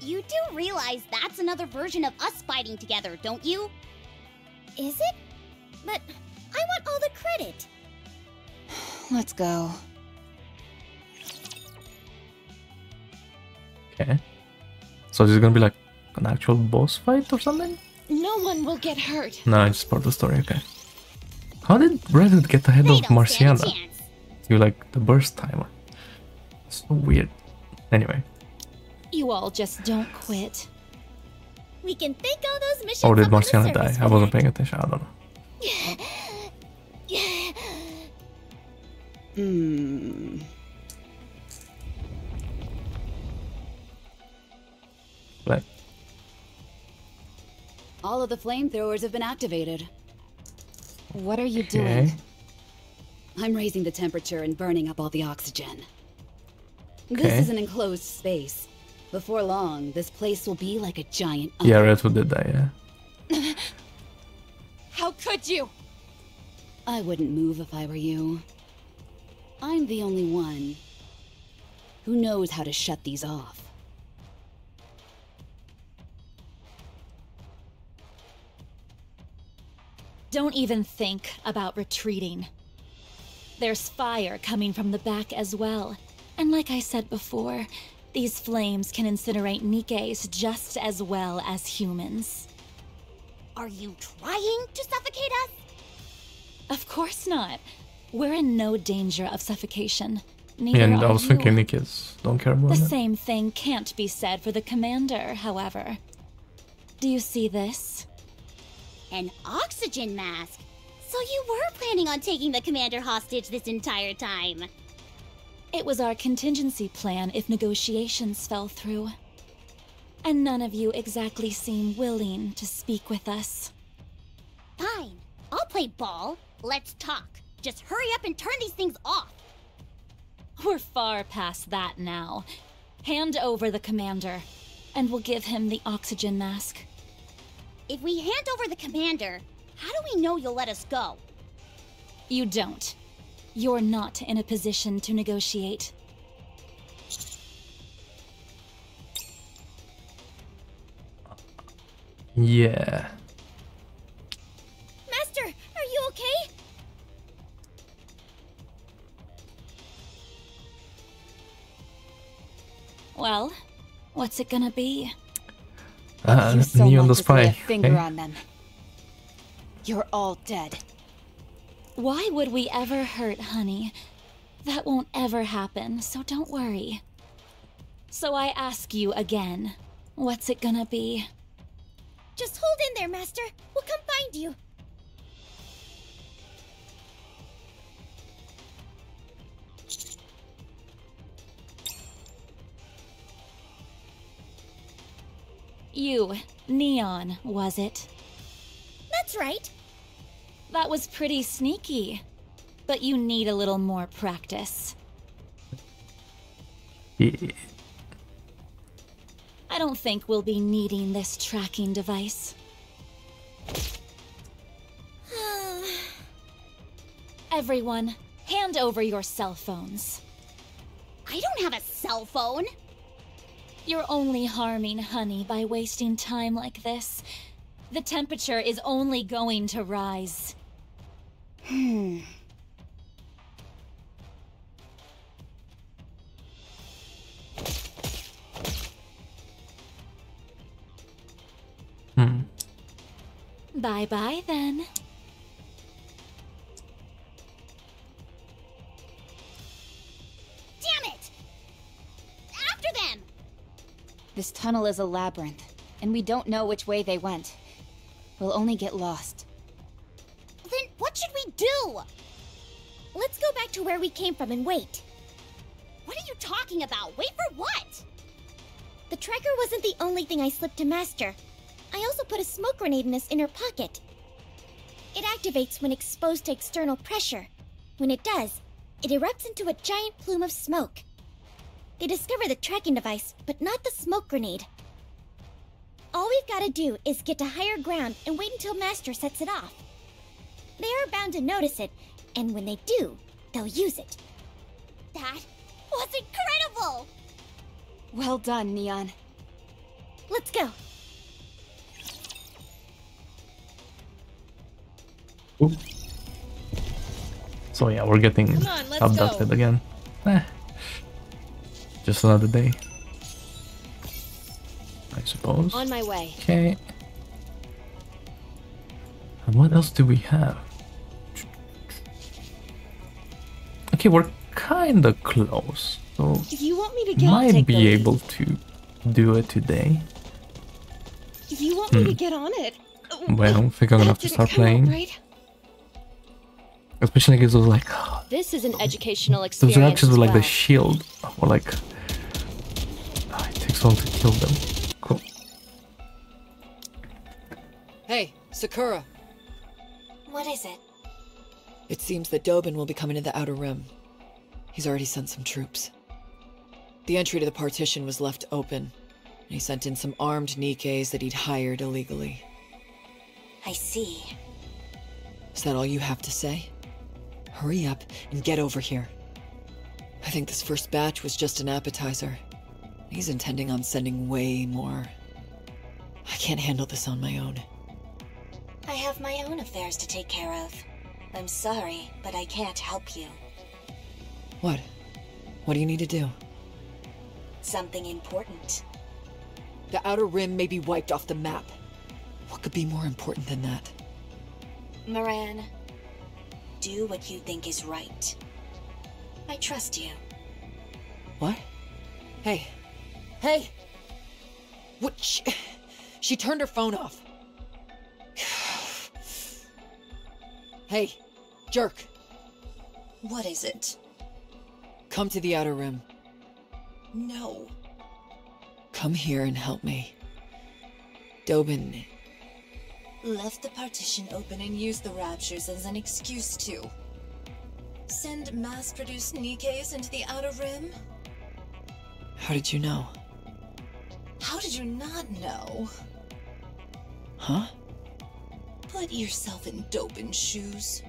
You do realize that's another version of us fighting together, don't you? Is it? But I want all the credit. Let's go. Okay. So this is gonna be like an actual boss fight or something? No one will get hurt. No, it's part of the story, okay. How did Reddit get ahead of Marciana? You're like the burst timer. So weird. Anyway. You all just don't quit. We can thank all those missions. Or did Marciana die? I wasn't paying attention, I don't know. Hmm. Black. All of the flamethrowers have been activated. What are you doing? I'm raising the temperature and burning up all the oxygen. This is an enclosed space. Before long, this place will be like a giant oven. Yeah, Redwood did that, yeah. How could you? I wouldn't move if I were you. I'm the only one who knows how to shut these off. Don't even think about retreating. There's fire coming from the back as well. And like I said before, these flames can incinerate Nikkes just as well as humans. Are you trying to suffocate us? Of course not. We're in no danger of suffocation. Neither and I was thinking Nikkes don't care about it. The same thing can't be said for the commander, however. Do you see this? An oxygen mask? So you were planning on taking the commander hostage this entire time. It was our contingency plan if negotiations fell through. And none of you exactly seem willing to speak with us. Fine. I'll play ball. Let's talk. Just hurry up and turn these things off. We're far past that now. Hand over the commander, and we'll give him the oxygen mask. If we hand over the commander, how do we know you'll let us go? You don't. You're not in a position to negotiate. Yeah. Master, are you okay? Well, what's it gonna be? You so knee on the spine. Finger on them. You're all dead. Why would we ever hurt, honey? That won't ever happen, so don't worry. So I ask you again, what's it gonna be? Just hold in there, Master. We'll come find you. You, Neon, was it? That's right. That was pretty sneaky, but you need a little more practice. Yeah. I don't think we'll be needing this tracking device. Everyone, hand over your cell phones. I don't have a cell phone. You're only harming honey by wasting time like this. The temperature is only going to rise. Hmm. Hmm. Bye-bye then. Damn it! After them! This tunnel is a labyrinth, and we don't know which way they went. We'll only get lost. Then what should we do? Let's go back to where we came from and wait. What are you talking about? Wait for what? The tracker wasn't the only thing I slipped to Master. I also put a smoke grenade in his inner pocket. It activates when exposed to external pressure. When it does, it erupts into a giant plume of smoke. They discover the tracking device, but not the smoke grenade. All we've got to do is get to higher ground and wait until Master sets it off. They are bound to notice it, and when they do, they'll use it. That was incredible! Well done, Neon. Let's go. Oop. So yeah, we're getting abducted again. Eh. Just another day, I suppose. On my way. Okay. And what else do we have? Okay, we're kinda close. So if you want me to get might on, take be those. Able to do it today. If you want me to get on it. Well, I don't think I'm gonna have to start playing. Right? Especially because it was like this is an educational experience. Those reactions were like the shield. Or like it takes long to kill them. Cool. Hey, Sakura. What is it? It seems that Dobin will be coming to the Outer Rim. He's already sent some troops. The entry to the partition was left open, and he sent in some armed Nikkes that he'd hired illegally. I see. Is that all you have to say? Hurry up and get over here. I think this first batch was just an appetizer. He's intending on sending way more. I can't handle this on my own. I have my own affairs to take care of. I'm sorry, but I can't help you. What? What do you need to do? Something important. The Outer Rim may be wiped off the map. What could be more important than that? Moran, do what you think is right. I trust you. What? Hey. Hey! What? She turned her phone off. Hey, jerk. What is it? Come to the Outer Rim. No. Come here and help me. Dobin left the partition open and used the Raptures as an excuse to send mass-produced Nikkes into the Outer Rim? How did you know? How did you not know? Huh? Put yourself in Dobin's shoes.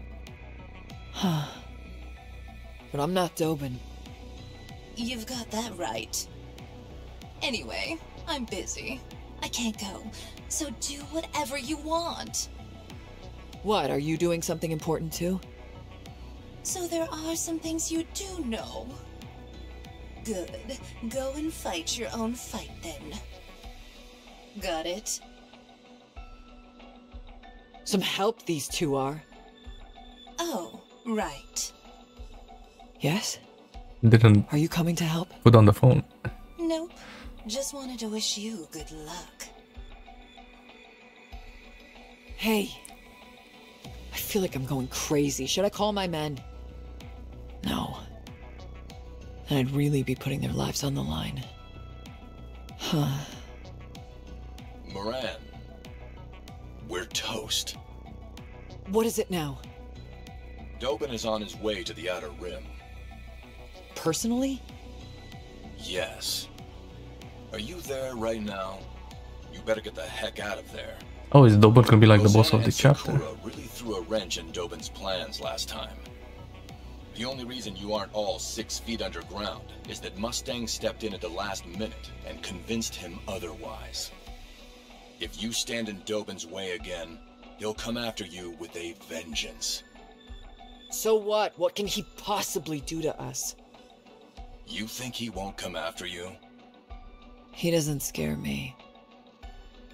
Huh. But I'm not Dobin. You've got that right. Anyway, I'm busy. I can't go, so do whatever you want. What, are you doing something important too? So there are some things you do know. Good. Go and fight your own fight then. Got it? Some help these two are. Oh, right. Yes? Didn't. Are you coming to help? Put on the phone. Nope. Just wanted to wish you good luck. Hey. I feel like I'm going crazy. Should I call my men? No. And I'd really be putting their lives on the line. Huh. Moran. We're toast. What is it now? Dobin is on his way to the Outer Rim. Personally? Yes. Are you there right now? You better get the heck out of there. Oh, is Dobin gonna be like the boss of the chapter? Sakura really threw a wrench in Dobin's plans last time. The only reason you aren't all 6 feet underground is that Mustang stepped in at the last minute and convinced him otherwise. If you stand in Dobin's way again, he'll come after you with a vengeance. So what? What can he possibly do to us? You think he won't come after you? He doesn't scare me.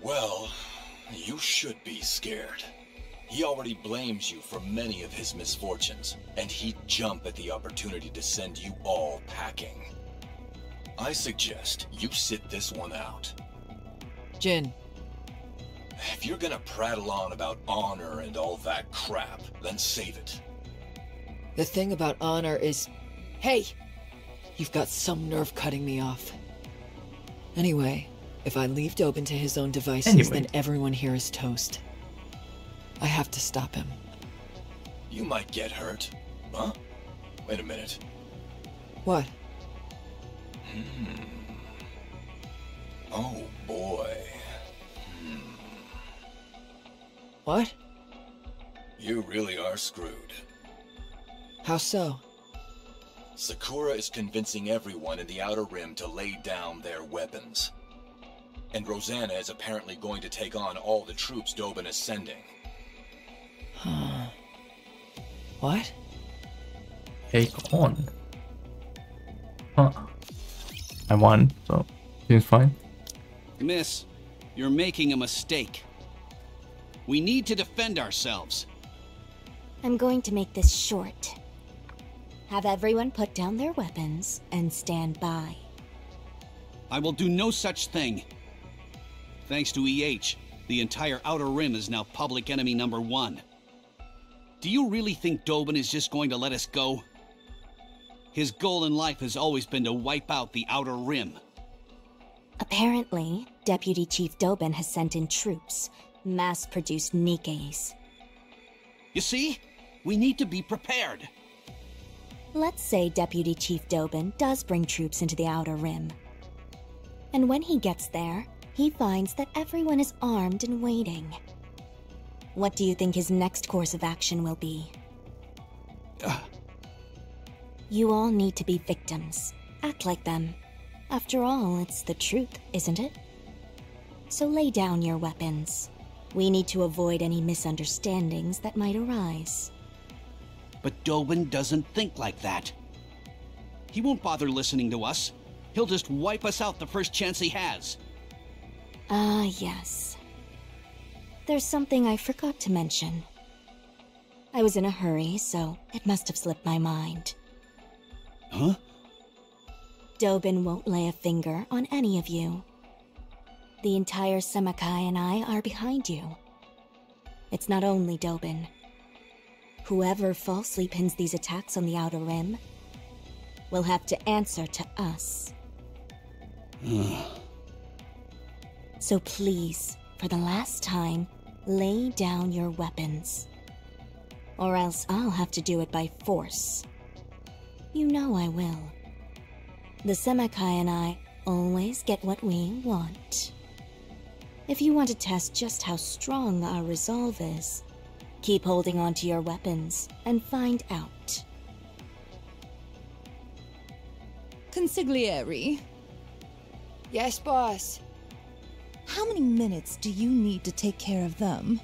Well, you should be scared. He already blames you for many of his misfortunes, and he'd jump at the opportunity to send you all packing. I suggest you sit this one out. Jin. If you're gonna prattle on about honor and all that crap, then save it. The thing about honor is... Hey! You've got some nerve cutting me off. Anyway, if I leave Dobin to his own devices, then everyone here is toast. I have to stop him. You might get hurt. Huh? Wait a minute. What? Oh, boy. What? You really are screwed. How so? Sakura is convincing everyone in the Outer Rim to lay down their weapons. And Rosanna is apparently going to take on all the troops Dobin is sending. Huh. What? Take on? Huh. I won, so seems fine. Miss, you're making a mistake. We need to defend ourselves. I'm going to make this short. Have everyone put down their weapons and stand by. I will do no such thing. Thanks to E.H., the entire Outer Rim is now public enemy #1. Do you really think Dobin is just going to let us go? His goal in life has always been to wipe out the Outer Rim. Apparently, Deputy Chief Dobin has sent in troops, mass-produced Nikkes. You see? We need to be prepared. Let's say Deputy Chief Dobin does bring troops into the Outer Rim. And when he gets there, he finds that everyone is armed and waiting. What do you think his next course of action will be? You all need to be victims. Act like them. After all, it's the truth, isn't it? So lay down your weapons. We need to avoid any misunderstandings that might arise. But Dobin doesn't think like that. He won't bother listening to us. He'll just wipe us out the first chance he has. Ah, yes. There's something I forgot to mention. I was in a hurry, so it must have slipped my mind. Huh? Dobin won't lay a finger on any of you. The entire Semakai and I are behind you. It's not only Dobin. Whoever falsely pins these attacks on the Outer Rim will have to answer to us. So please, for the last time, lay down your weapons. Or else I'll have to do it by force. You know I will. The Semakai and I always get what we want. If you want to test just how strong our resolve is, keep holding on to your weapons and find out. Consigliere. Yes, boss. How many minutes do you need to take care of them?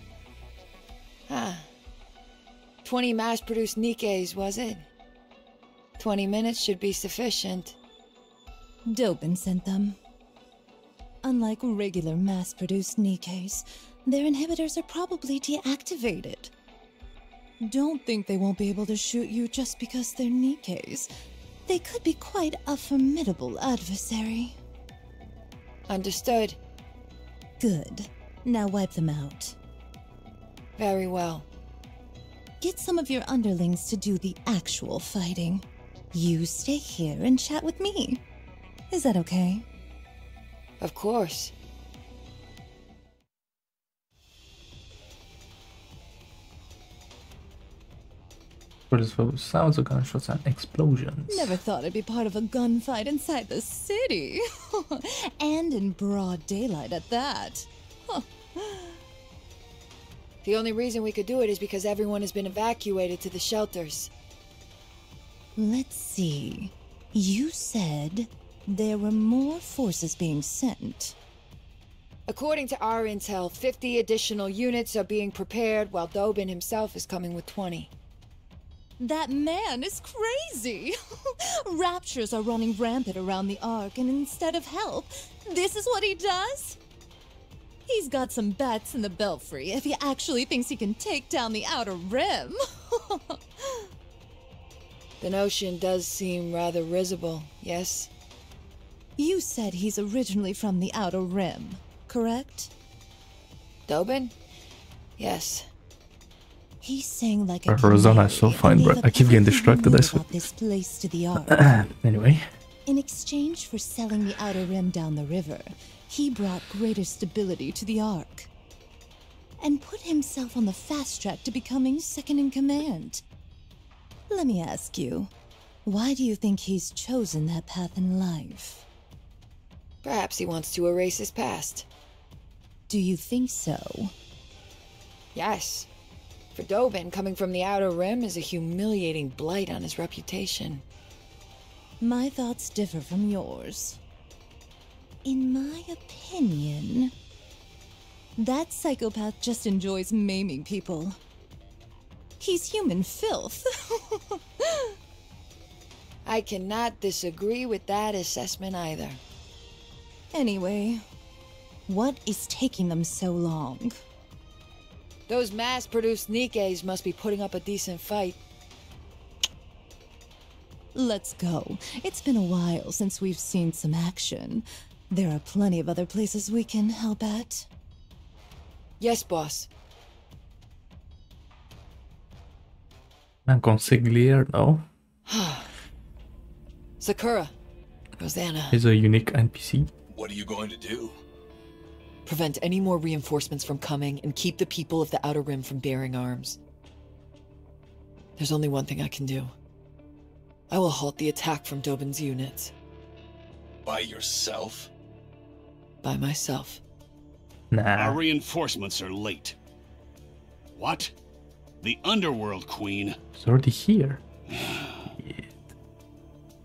20 mass-produced Nikkes, was it? 20 minutes should be sufficient. Dobin sent them. Unlike regular mass-produced Nikkes, their inhibitors are probably deactivated. Don't think they won't be able to shoot you just because they're Nikkes. They could be quite a formidable adversary. Understood. Good. Now wipe them out. Very well. Get some of your underlings to do the actual fighting. You stay here and chat with me. Is that okay? Of course. What is those sounds of gunshots and explosions? Never thought I'd be part of a gunfight inside the city. And in broad daylight at that. The only reason we could do it is because everyone has been evacuated to the shelters. Let's see. You said there were more forces being sent. According to our intel, 50 additional units are being prepared, while Dobin himself is coming with 20. That man is crazy! Raptures are running rampant around the Ark, and instead of help, this is what he does? He's got some bats in the belfry if he actually thinks he can take down the Outer Rim. The notion does seem rather risible, yes? You said he's originally from the Outer Rim, correct? Dobin? Yes. He sang like a Rosanna is so fine, but I keep getting distracted. This place to the Ark. Anyway. In exchange for selling the Outer Rim down the river, he brought greater stability to the Ark. And put himself on the fast track to becoming second in command. Let me ask you, why do you think he's chosen that path in life? Perhaps he wants to erase his past. Do you think so? Yes. For Dobin, coming from the Outer Rim is a humiliating blight on his reputation. My thoughts differ from yours. In my opinion, that psychopath just enjoys maiming people. He's human filth. I cannot disagree with that assessment either. Anyway, what is taking them so long? Those mass-produced Nikkes must be putting up a decent fight. Let's go. It's been a while since we've seen some action. There are plenty of other places we can help at. Yes, boss. Non consigliere, no. Sakura. Rosanna. Is a unique NPC. What are you going to do? Prevent any more reinforcements from coming and keep the people of the Outer Rim from bearing arms. There's only one thing I can do. I will halt the attack from Dobin's units. By yourself? By myself. Nah. Our reinforcements are late. What? The Underworld Queen? It's already here. Yeah.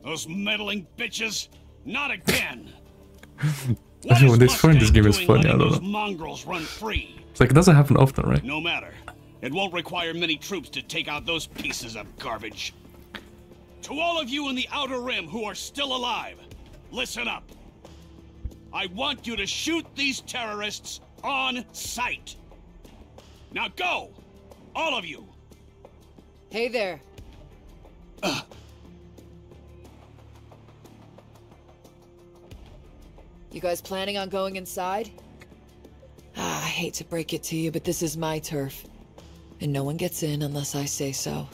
Those meddling bitches! Not again! What is Mustang doing letting those mongrels run free? It's like, it doesn't happen often, right? No matter. It won't require many troops to take out those pieces of garbage. To all of you in the Outer Rim who are still alive, listen up. I want you to shoot these terrorists on sight. Now go, all of you. Hey there. You guys planning on going inside? I hate to break it to you, but this is my turf. And no one gets in unless I say so.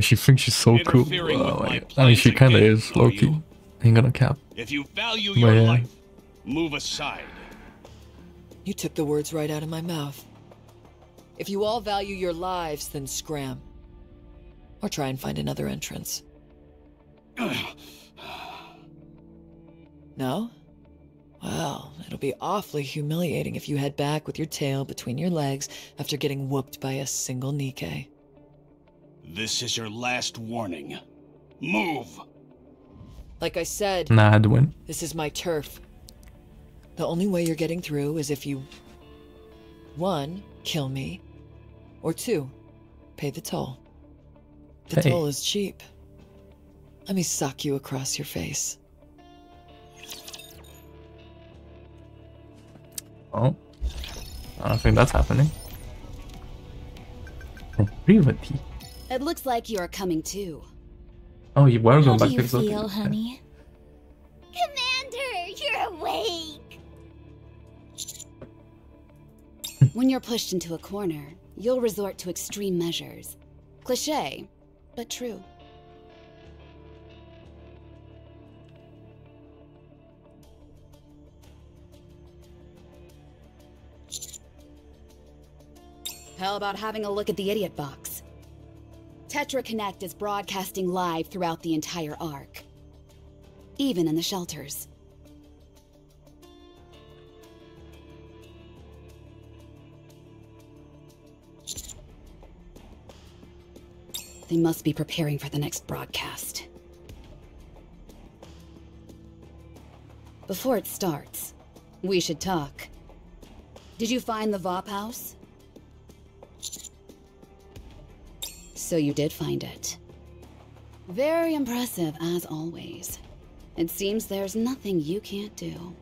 She thinks she's so cool. I mean, she kinda is, low-key. Ain't gonna cap. If you value your life, move aside. You took the words right out of my mouth. If you all value your lives, then scram. Or try and find another entrance. No? Well, it'll be awfully humiliating if you head back with your tail between your legs after getting whooped by a single Nikke. This is your last warning. Move! Like I said, this is my turf. The only way you're getting through is if you... 1. Kill me. Or 2. Pay the toll. The toll is cheap. Let me sock you across your face. Oh. I don't think that's happening. Privity. It looks like you're coming too. Oh, you were going back to Exotic. How do you feel, honey? Commander, you're awake! When you're pushed into a corner, you'll resort to extreme measures. Cliché, but true. How about having a look at the idiot box? Tetra Connect is broadcasting live throughout the entire Ark, even in the shelters. They must be preparing for the next broadcast. Before it starts, we should talk. Did you find the Vop house? So you did find it. Very impressive, as always. It seems there's nothing you can't do.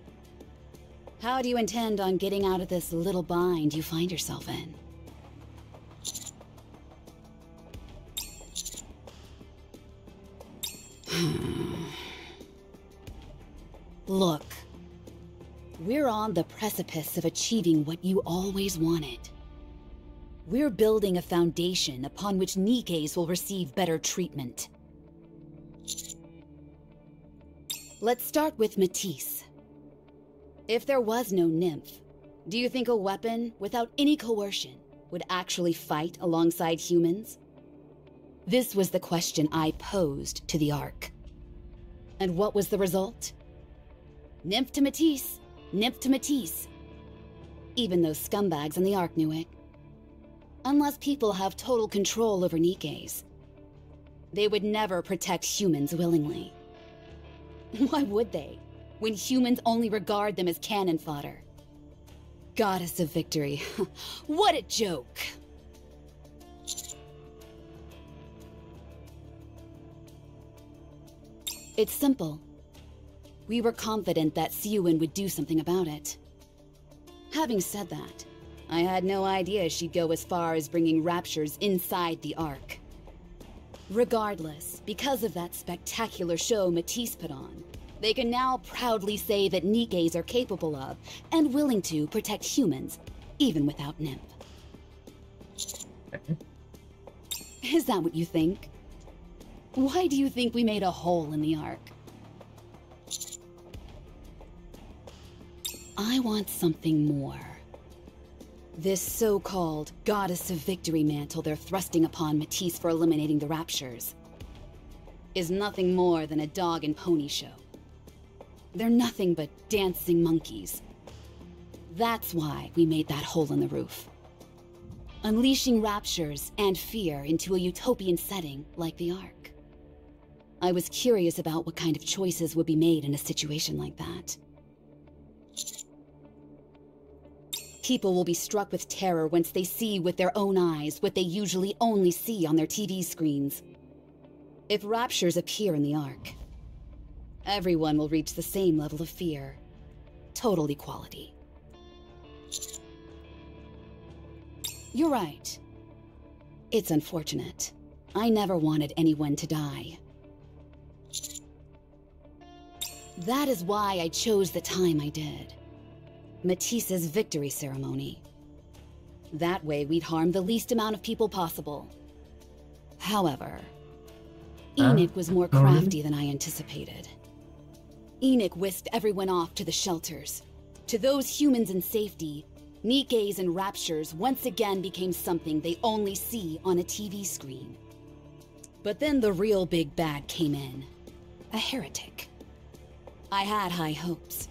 How do you intend on getting out of this little bind you find yourself in? Look, we're on the precipice of achieving what you always wanted. We're building a foundation upon which Nikkes will receive better treatment. Let's start with Matisse. If there was no Nymph, do you think a weapon without any coercion would actually fight alongside humans? This was the question I posed to the Ark. And what was the result? Nymph to Matisse, Nymph to Matisse. Even those scumbags in the Ark knew it. unless people have total control over Nikkes. They would never protect humans willingly. Why would they, when humans only regard them as cannon fodder? Goddess of victory. What a joke! It's simple. We were confident that Siouan would do something about it. Having said that, I had no idea she'd go as far as bringing Raptures inside the Ark. Regardless, because of that spectacular show Matisse put on, they can now proudly say that Nikkes are capable of, and willing to, protect humans, even without Nymph. Is that what you think? Why do you think we made a hole in the Ark? I want something more. This so-called Goddess of Victory mantle they're thrusting upon Matisse for eliminating the Raptures is nothing more than a dog and pony show. They're nothing but dancing monkeys. That's why we made that hole in the roof. Unleashing Raptures and fear into a utopian setting like the Ark. I was curious about what kind of choices would be made in a situation like that. People will be struck with terror once they see with their own eyes what they usually only see on their TV screens. If Raptures appear in the Ark, everyone will reach the same level of fear. Total equality. You're right. It's unfortunate. I never wanted anyone to die. That is why I chose the time I did. Matisse's victory ceremony. That way we'd harm the least amount of people possible. However, Enoch was more crafty than I anticipated. Enoch whisked everyone off to the shelters. To those humans in safety, Nikkes and Raptures once again became something they only see on a TV screen. But then the real big bad came in. A heretic. I had high hopes.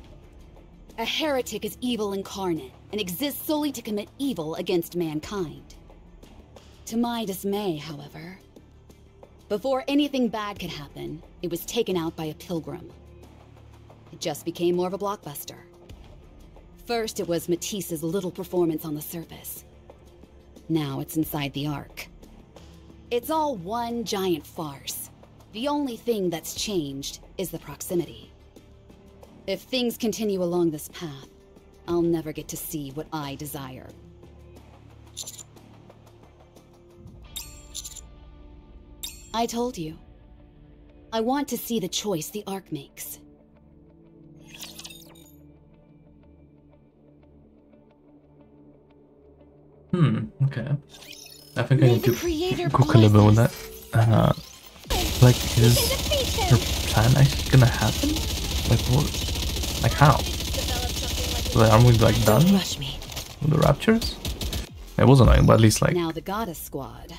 A heretic is evil incarnate, and exists solely to commit evil against mankind. To my dismay, however, before anything bad could happen, it was taken out by a pilgrim. It just became more of a blockbuster. First, it was Matisse's little performance on the surface. Now it's inside the Ark. It's all one giant farce. The only thing that's changed is the proximity. If things continue along this path, I'll never get to see what I desire. I told you. I want to see the choice the Ark makes. Okay. I think I need to cook a little bit on that. Like, is your plan actually gonna happen? Like, what? Like how? Aren't we like done with the Raptures? It was annoying, but at least like now the Goddess Squad.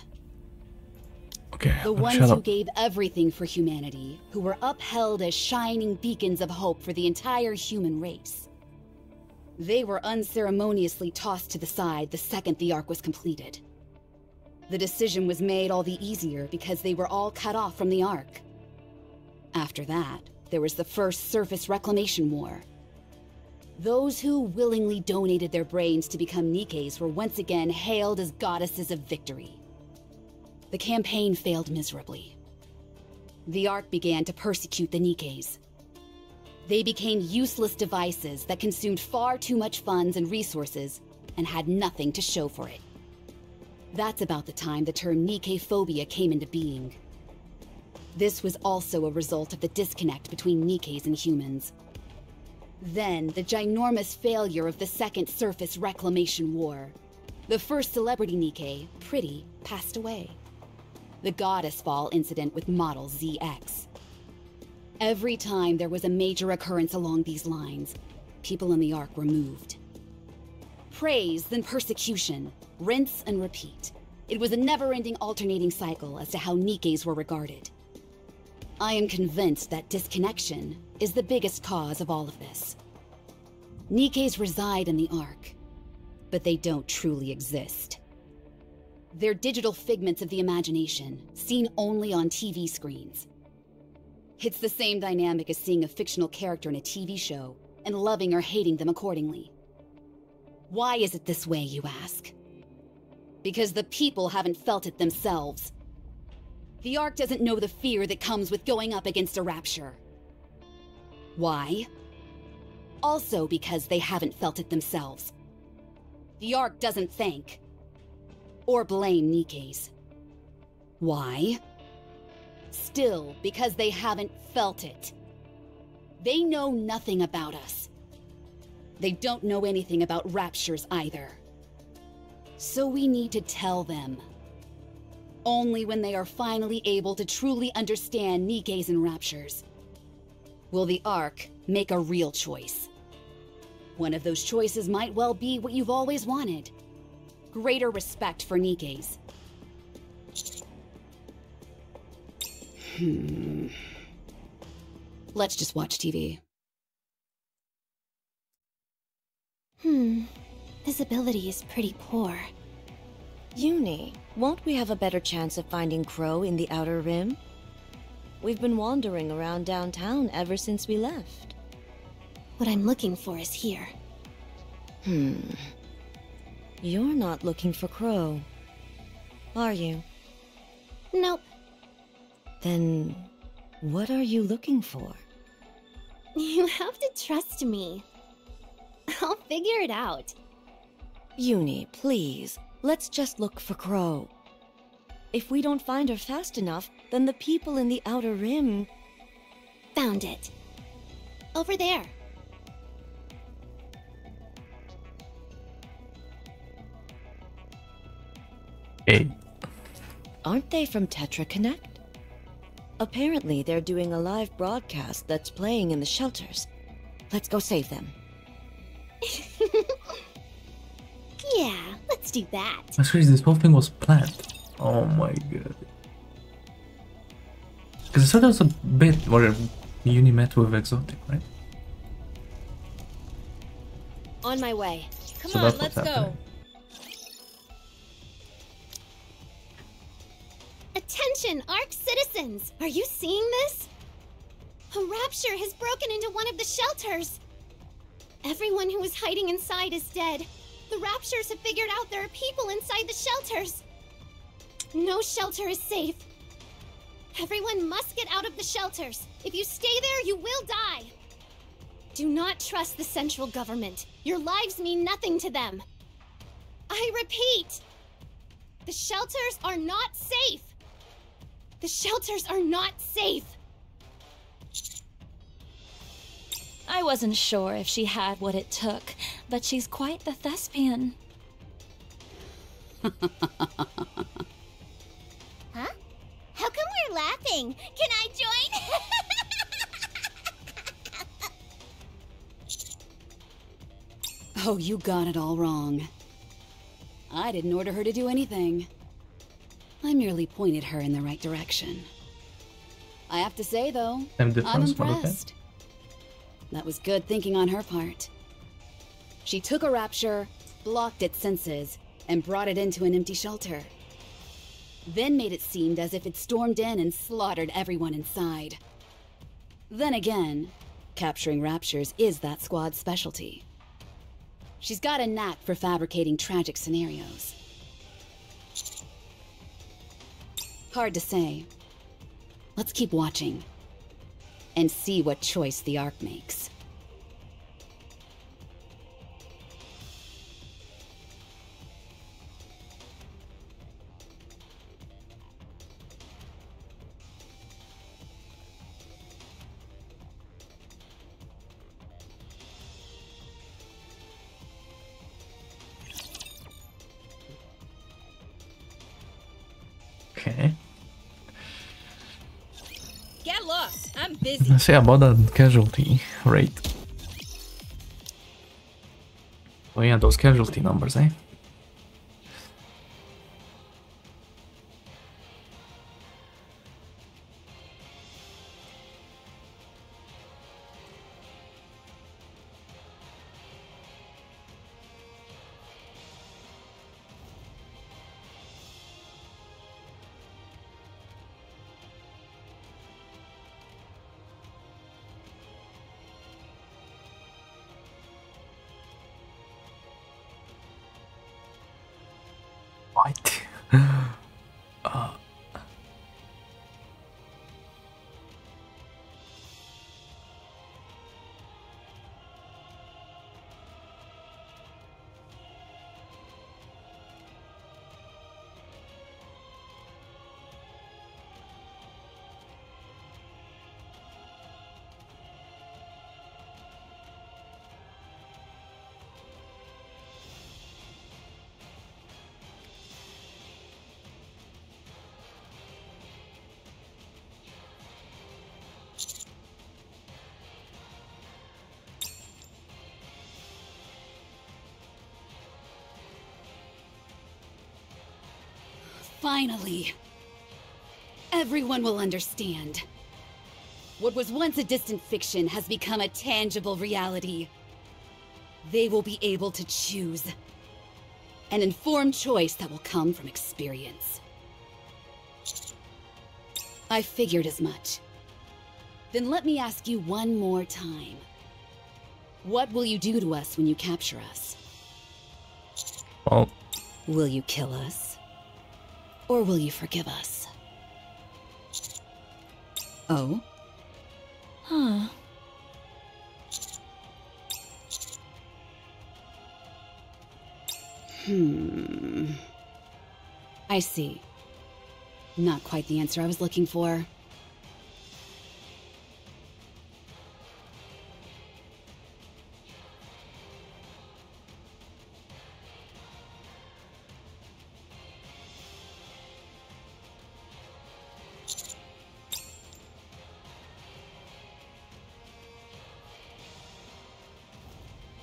Okay. The ones who gave everything for humanity, who were upheld as shining beacons of hope for the entire human race. They were unceremoniously tossed to the side the second the Ark was completed. The decision was made all the easier because they were all cut off from the Ark. After that, there was the first surface reclamation war. Those who willingly donated their brains to become Nikkes were once again hailed as goddesses of victory. The campaign failed miserably. The Ark began to persecute the Nikkes. They became useless devices that consumed far too much funds and resources and had nothing to show for it. That's about the time the term Nikke phobia came into being. This was also a result of the disconnect between Nikkes and humans. Then, the ginormous failure of the second surface reclamation war. The first celebrity Nikke, Pretty, passed away. The Goddess Fall incident with Model ZX. Every time there was a major occurrence along these lines, people in the Ark were moved. Praise, then persecution. Rinse and repeat. It was a never-ending alternating cycle as to how Nikkes were regarded. I am convinced that disconnection is the biggest cause of all of this. Nikkes reside in the Ark, but they don't truly exist. They're digital figments of the imagination, seen only on TV screens. It's the same dynamic as seeing a fictional character in a TV show and loving or hating them accordingly. Why is it this way, you ask? Because the people haven't felt it themselves. The Ark doesn't know the fear that comes with going up against a rapture. Why? Also because they haven't felt it themselves. The Ark doesn't thank or blame Nikke's. Why? Still because they haven't felt it. They know nothing about us. They don't know anything about raptures either. So we need to tell them. Only when they are finally able to truly understand Nikke's and raptures will the Ark make a real choice. One of those choices might well be what you've always wanted. Greater respect for Nikke's. Let's just watch TV. This ability is pretty poor. Uni, won't we have a better chance of finding Crow in the Outer Rim? We've been wandering around downtown ever since we left. What I'm looking for is here. You're not looking for Crow, are you? Nope. Then, what are you looking for? You have to trust me. I'll figure it out. Uni, please, let's just look for Crow. If we don't find her fast enough, then the people in the Outer Rim... Found it. Over there. Hey. Aren't they from Tetra Connect? Apparently they're doing a live broadcast that's playing in the shelters. Let's go save them. Yeah, let's do that. That's crazy, this whole thing was planned. Oh my god. Because I saw there was a bit where Uni met with Exotic, right? On my way. Come on, let's go. Attention, Ark citizens! Are you seeing this? A rapture has broken into one of the shelters! Everyone who was hiding inside is dead. The raptures have figured out there are people inside the shelters. No shelter is safe. Everyone must get out of the shelters. If you stay there, you will die. Do not trust the central government. Your lives mean nothing to them. I repeat, the shelters are not safe. The shelters are not safe. I wasn't sure if she had what it took, but she's quite the thespian. Huh? How come we're laughing? Can I join? Oh, you got it all wrong. I didn't order her to do anything. I merely pointed her in the right direction. I have to say, though, I'm impressed. That was good thinking on her part. She took a rapture, blocked its senses, and brought it into an empty shelter. Then made it seem as if it stormed in and slaughtered everyone inside. Then again, capturing raptures is that squad's specialty. She's got a knack for fabricating tragic scenarios. Hard to say. Let's keep watching and see what choice the Ark makes. Okay. Get lost. I'm busy. Let's see about that casualty rate. Oh yeah, those casualty numbers, eh? What? Finally, everyone will understand. What was once a distant fiction has become a tangible reality. They will be able to choose. An informed choice that will come from experience. I figured as much. Then let me ask you one more time. What will you do to us when you capture us? Oh. Will you kill us? Or will you forgive us? Oh? Huh. I see. Not quite the answer I was looking for.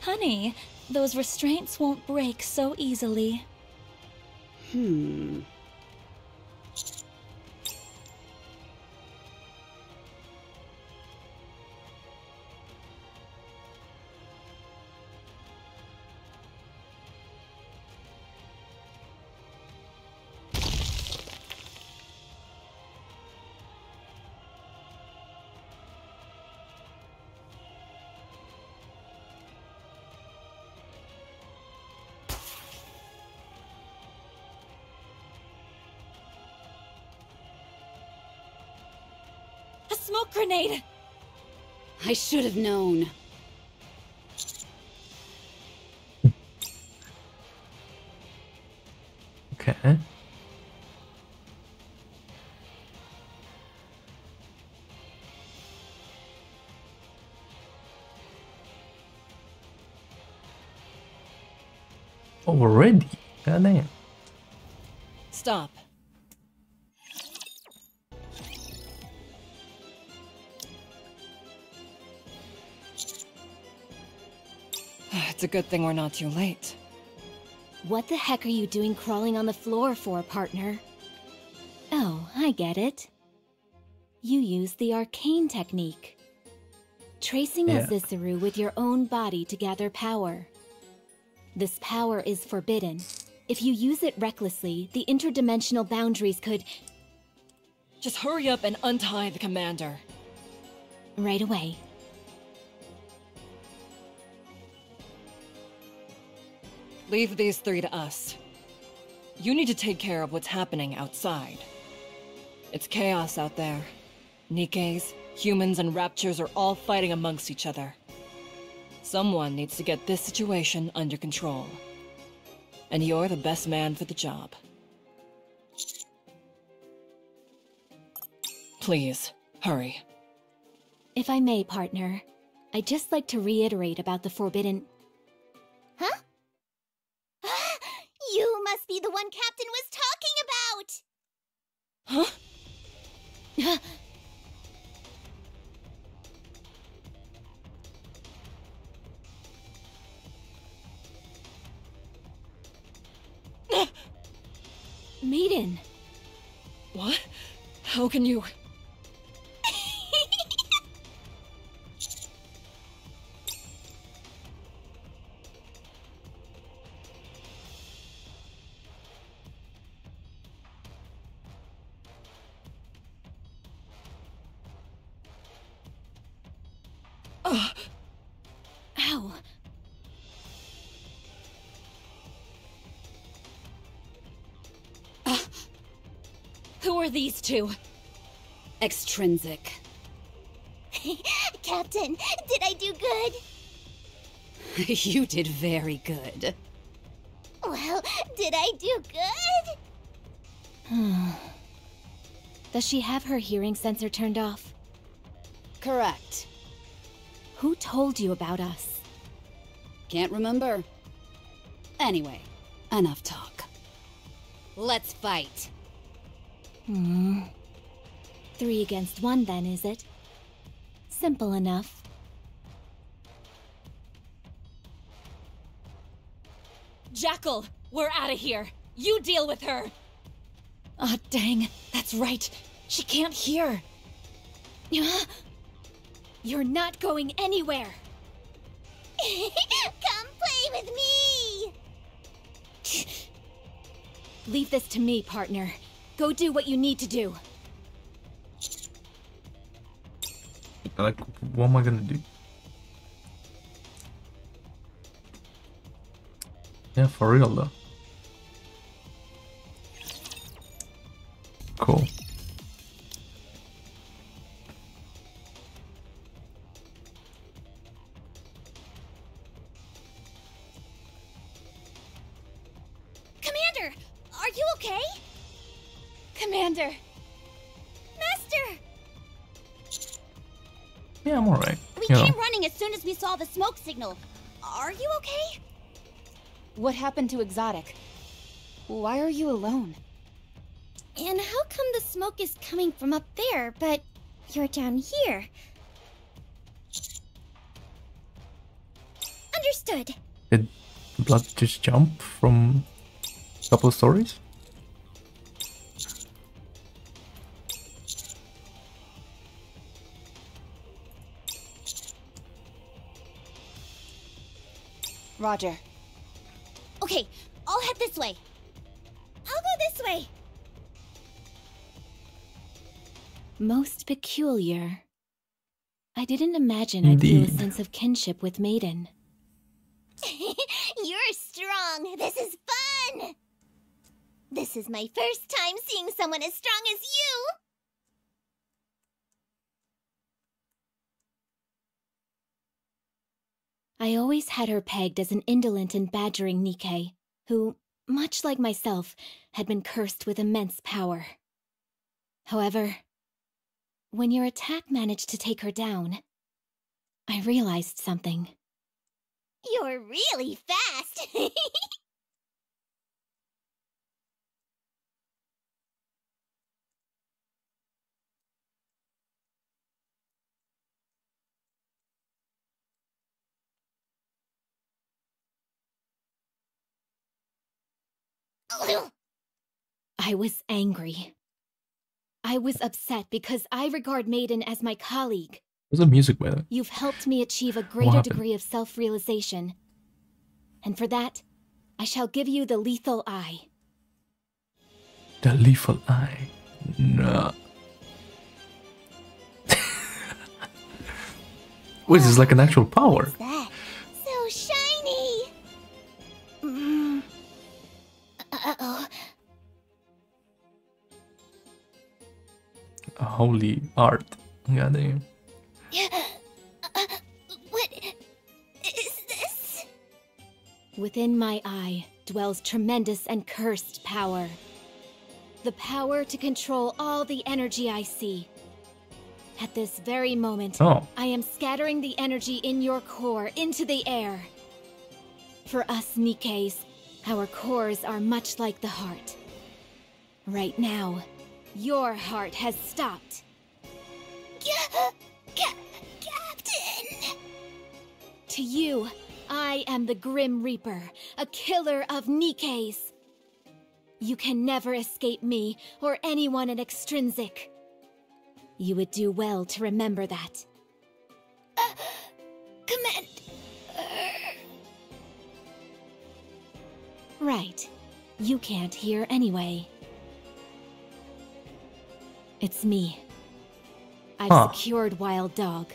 Honey, those restraints won't break so easily. Smoke grenade! I should have known. Okay. Already? God damn. Stop. It's a good thing we're not too late. What the heck are you doing crawling on the floor for, partner? Oh, I get it. You use the arcane technique. Tracing a Zizuru with your own body to gather power. This power is forbidden. If you use it recklessly, the interdimensional boundaries could... Just hurry up and untie the commander. Right away. Leave these three to us. You need to take care of what's happening outside. It's chaos out there. Nikkes, humans, and Raptures are all fighting amongst each other. Someone needs to get this situation under control. And you're the best man for the job. Please, hurry. If I may, partner, I'd just like to reiterate about the forbidden... Huh? You must be the one Captain was talking about! Huh? Maiden! What? How can you... Who are these two? Extrinsic. Captain, did I do good? You did very good. Well, did I do good? Does she have her hearing sensor turned off? Correct. Who told you about us? Can't remember. Anyway, enough talk. Let's fight. Hmm. 3 against 1 then, is it? Simple enough. Jackal, we're out of here. You deal with her. Ah, oh, dang. That's right. She can't hear. You're not going anywhere. Come play with me. Leave this to me, partner. Go do what you need to do. Like, what am I gonna do? Yeah, for real though. Cool. Commander, are you okay? Commander. Yeah, I'm alright. We came running as soon as we saw the smoke signal. Are you okay? What happened to Exotic? Why are you alone? And how come the smoke is coming from up there, but you're down here? Understood. Did blood just jump from a couple of stories? Roger. Okay, I'll head this way. I'll go this way. Most peculiar. I didn't imagine I'd feel a sense of kinship with Maiden. You're strong. This is fun. This is my first time seeing someone as strong as you. I always had her pegged as an indolent and badgering Nikke, who, much like myself, had been cursed with immense power. However, when your attack managed to take her down, I realized something. You're really fast! I was angry. I was upset because I regard Maiden as my colleague. There's a music with it. You've helped me achieve a greater degree of self-realization. And for that, I shall give you the lethal eye. The lethal eye? No. Which is like an actual power. So shiny! Uh-oh. Holy art. Goddamn. What is this? Within my eye dwells tremendous and cursed power. The power to control all the energy I see. At this very moment, I am scattering the energy in your core into the air. For us Nikkes, our cores are much like the heart. Right now, your heart has stopped. Captain! To you, I am the Grim Reaper, a killer of Nikkes. You can never escape me or anyone in Extrinsic. You would do well to remember that. Right. You can't hear anyway. It's me. I've secured Wild Dog.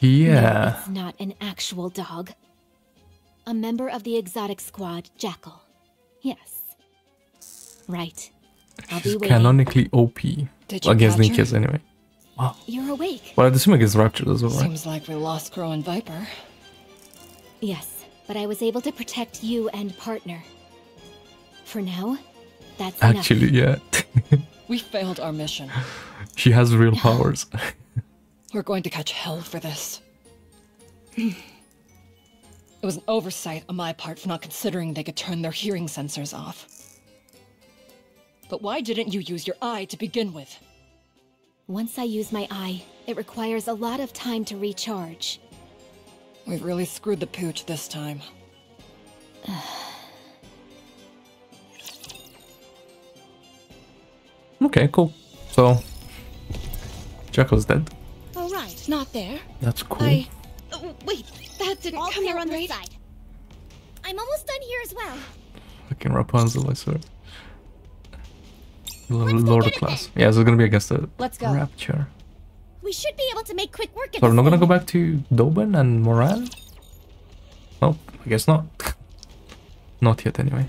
Yeah. No, it's not an actual dog. A member of the Exotic Squad, Jackal. Yes. Right. She's canonically OP. Against Nikke's anyway. Wow. You're awake. Well, I'd assume against Rapture as well, right? Seems like we lost Crow and Viper. Yes, but I was able to protect you and partner. For now, that's actually enough. Yeah. We failed our mission. She has real powers. We're going to catch hell for this. It was an oversight on my part for not considering they could turn their hearing sensors off. But why didn't you use your eye to begin with? Once I use my eye, it requires a lot of time to recharge. We've really screwed the pooch this time. Okay, cool. So, Jackal's dead. All right, not there. That's cool. Oh, wait, that didn't come out right. I'm almost done here as well. Fucking Rapunzel, I swear. Lower class. Yeah, so it's gonna be against the Rapture. We should be able to make quick work of this. So we're not gonna go back to Dobin and Moran? Nope, I guess not. Not yet, anyway.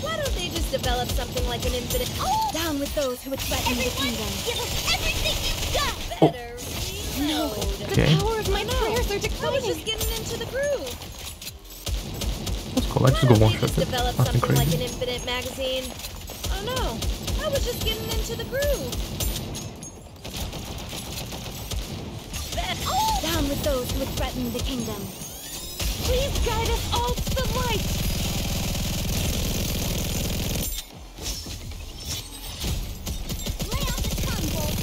Why don't they just develop something like an infinite? Oh! Down with those who would threaten the kingdom. Give us everything you've got. Better. No, the power of my prayers are declining. I was just getting into the groove. That's cool. I just go one shot. Develop something crazy. Like an infinite magazine. Oh no, I was just getting into the groove. Down with those who would threaten the kingdom. Please guide us all to the light. Lay out the tongue,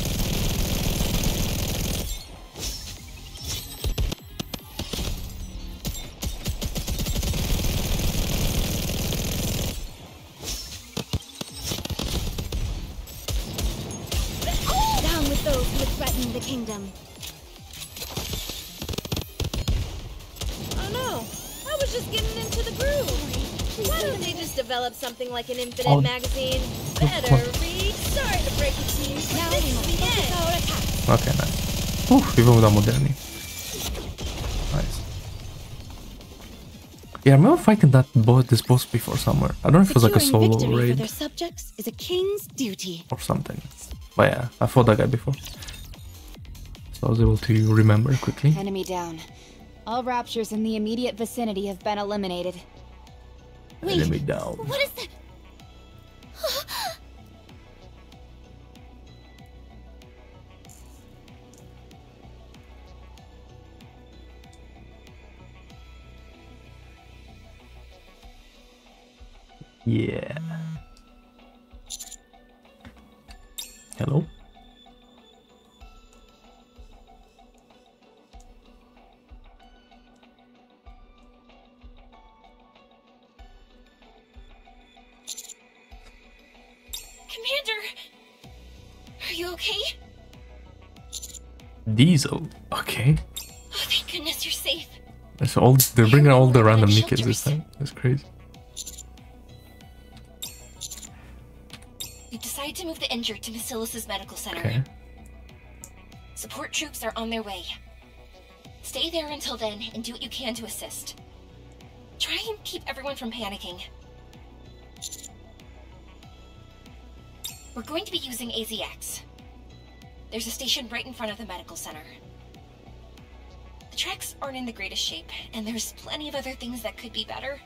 the kingdom. Oh no, I was just getting into the groove. Why don't they just develop something like an infinite magazine? Better read. Sorry to break it to you. Now this is the end. Okay, nice. Oof, even without Moderni. Nice. Yeah, I remember fighting that this boss before somewhere. I don't know if it was like a solo raid. Their subjects is a king's duty. Or something. But yeah, I fought that guy before. I was able to remember quickly. Enemy down. All Raptures in the immediate vicinity have been eliminated. Wait, enemy down. What is that? Yeah. Hello? Diesel. Okay. Oh, thank goodness you're safe. That's all. They're bringing all the random Nikkes this time. That's crazy. We've decided to move the injured to Masilis' medical center. Okay. Support troops are on their way. Stay there until then and do what you can to assist. Try and keep everyone from panicking. We're going to be using AZX. There's a station right in front of the medical center. The tracks aren't in the greatest shape, and there's plenty of other things that could be better.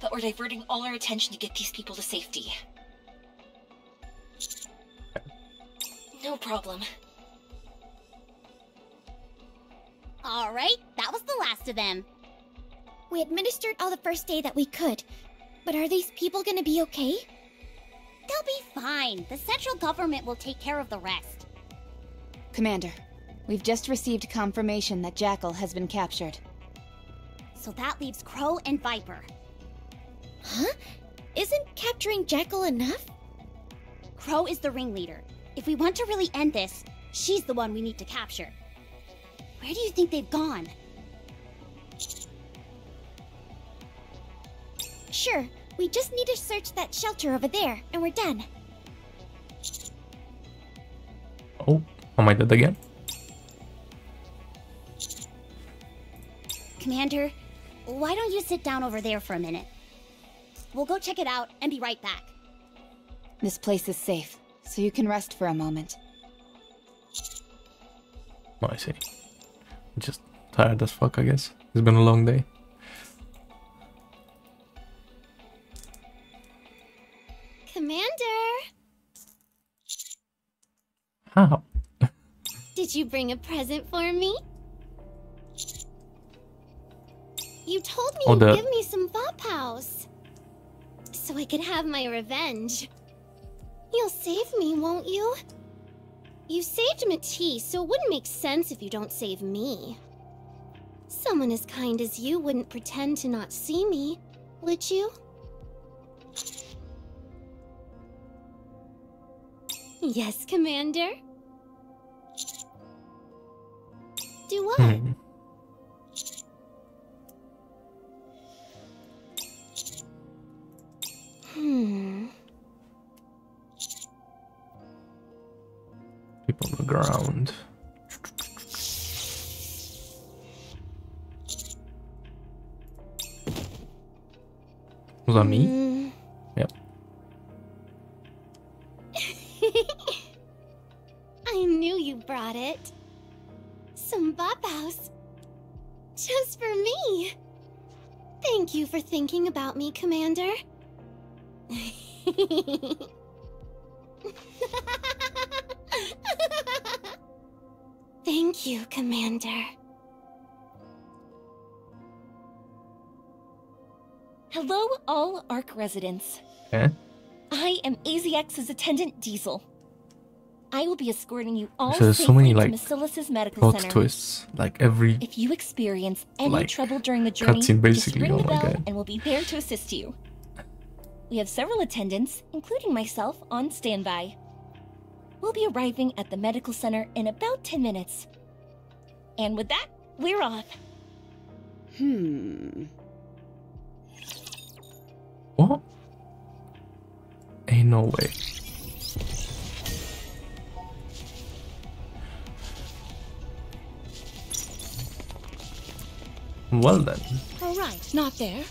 But we're diverting all our attention to get these people to safety. No problem. All right, that was the last of them. We administered all the first aid that we could, but are these people gonna be okay? They'll be fine. The central government will take care of the rest. Commander, we've just received confirmation that Jackal has been captured. So that leaves Crow and Viper. Huh? Isn't capturing Jackal enough? Crow is the ringleader. If we want to really end this, she's the one we need to capture. Where do you think they've gone? Sure. We just need to search that shelter over there, and we're done. Oh, am I dead again? Commander, why don't you sit down over there for a minute? We'll go check it out and be right back. This place is safe, so you can rest for a moment. Oh, I see. I'm just tired as fuck, I guess. It's been a long day. Commander! How? Did you bring a present for me? You told me you'd give me some pop house, so I could have my revenge. You'll save me, won't you? You saved Matisse, so it wouldn't make sense if you don't save me. Someone as kind as you wouldn't pretend to not see me, would you? Yes, Commander? Do what? People on the ground. Was that me? Yep. I knew you brought it. Some babaos. Just for me. Thank you for thinking about me, Commander. Thank you, Commander. Hello, all Ark residents. Huh? I am AZX's attendant, Diesel. I will be escorting you all safely to Masilis's medical center. Twists, like every. If you experience any trouble during the journey, just ring the bell, and we'll be there to assist you. We have several attendants, including myself, on standby. We'll be arriving at the medical center in about 10 minutes. And with that, we're off. What? Ain't no way. Well then. All right, not there.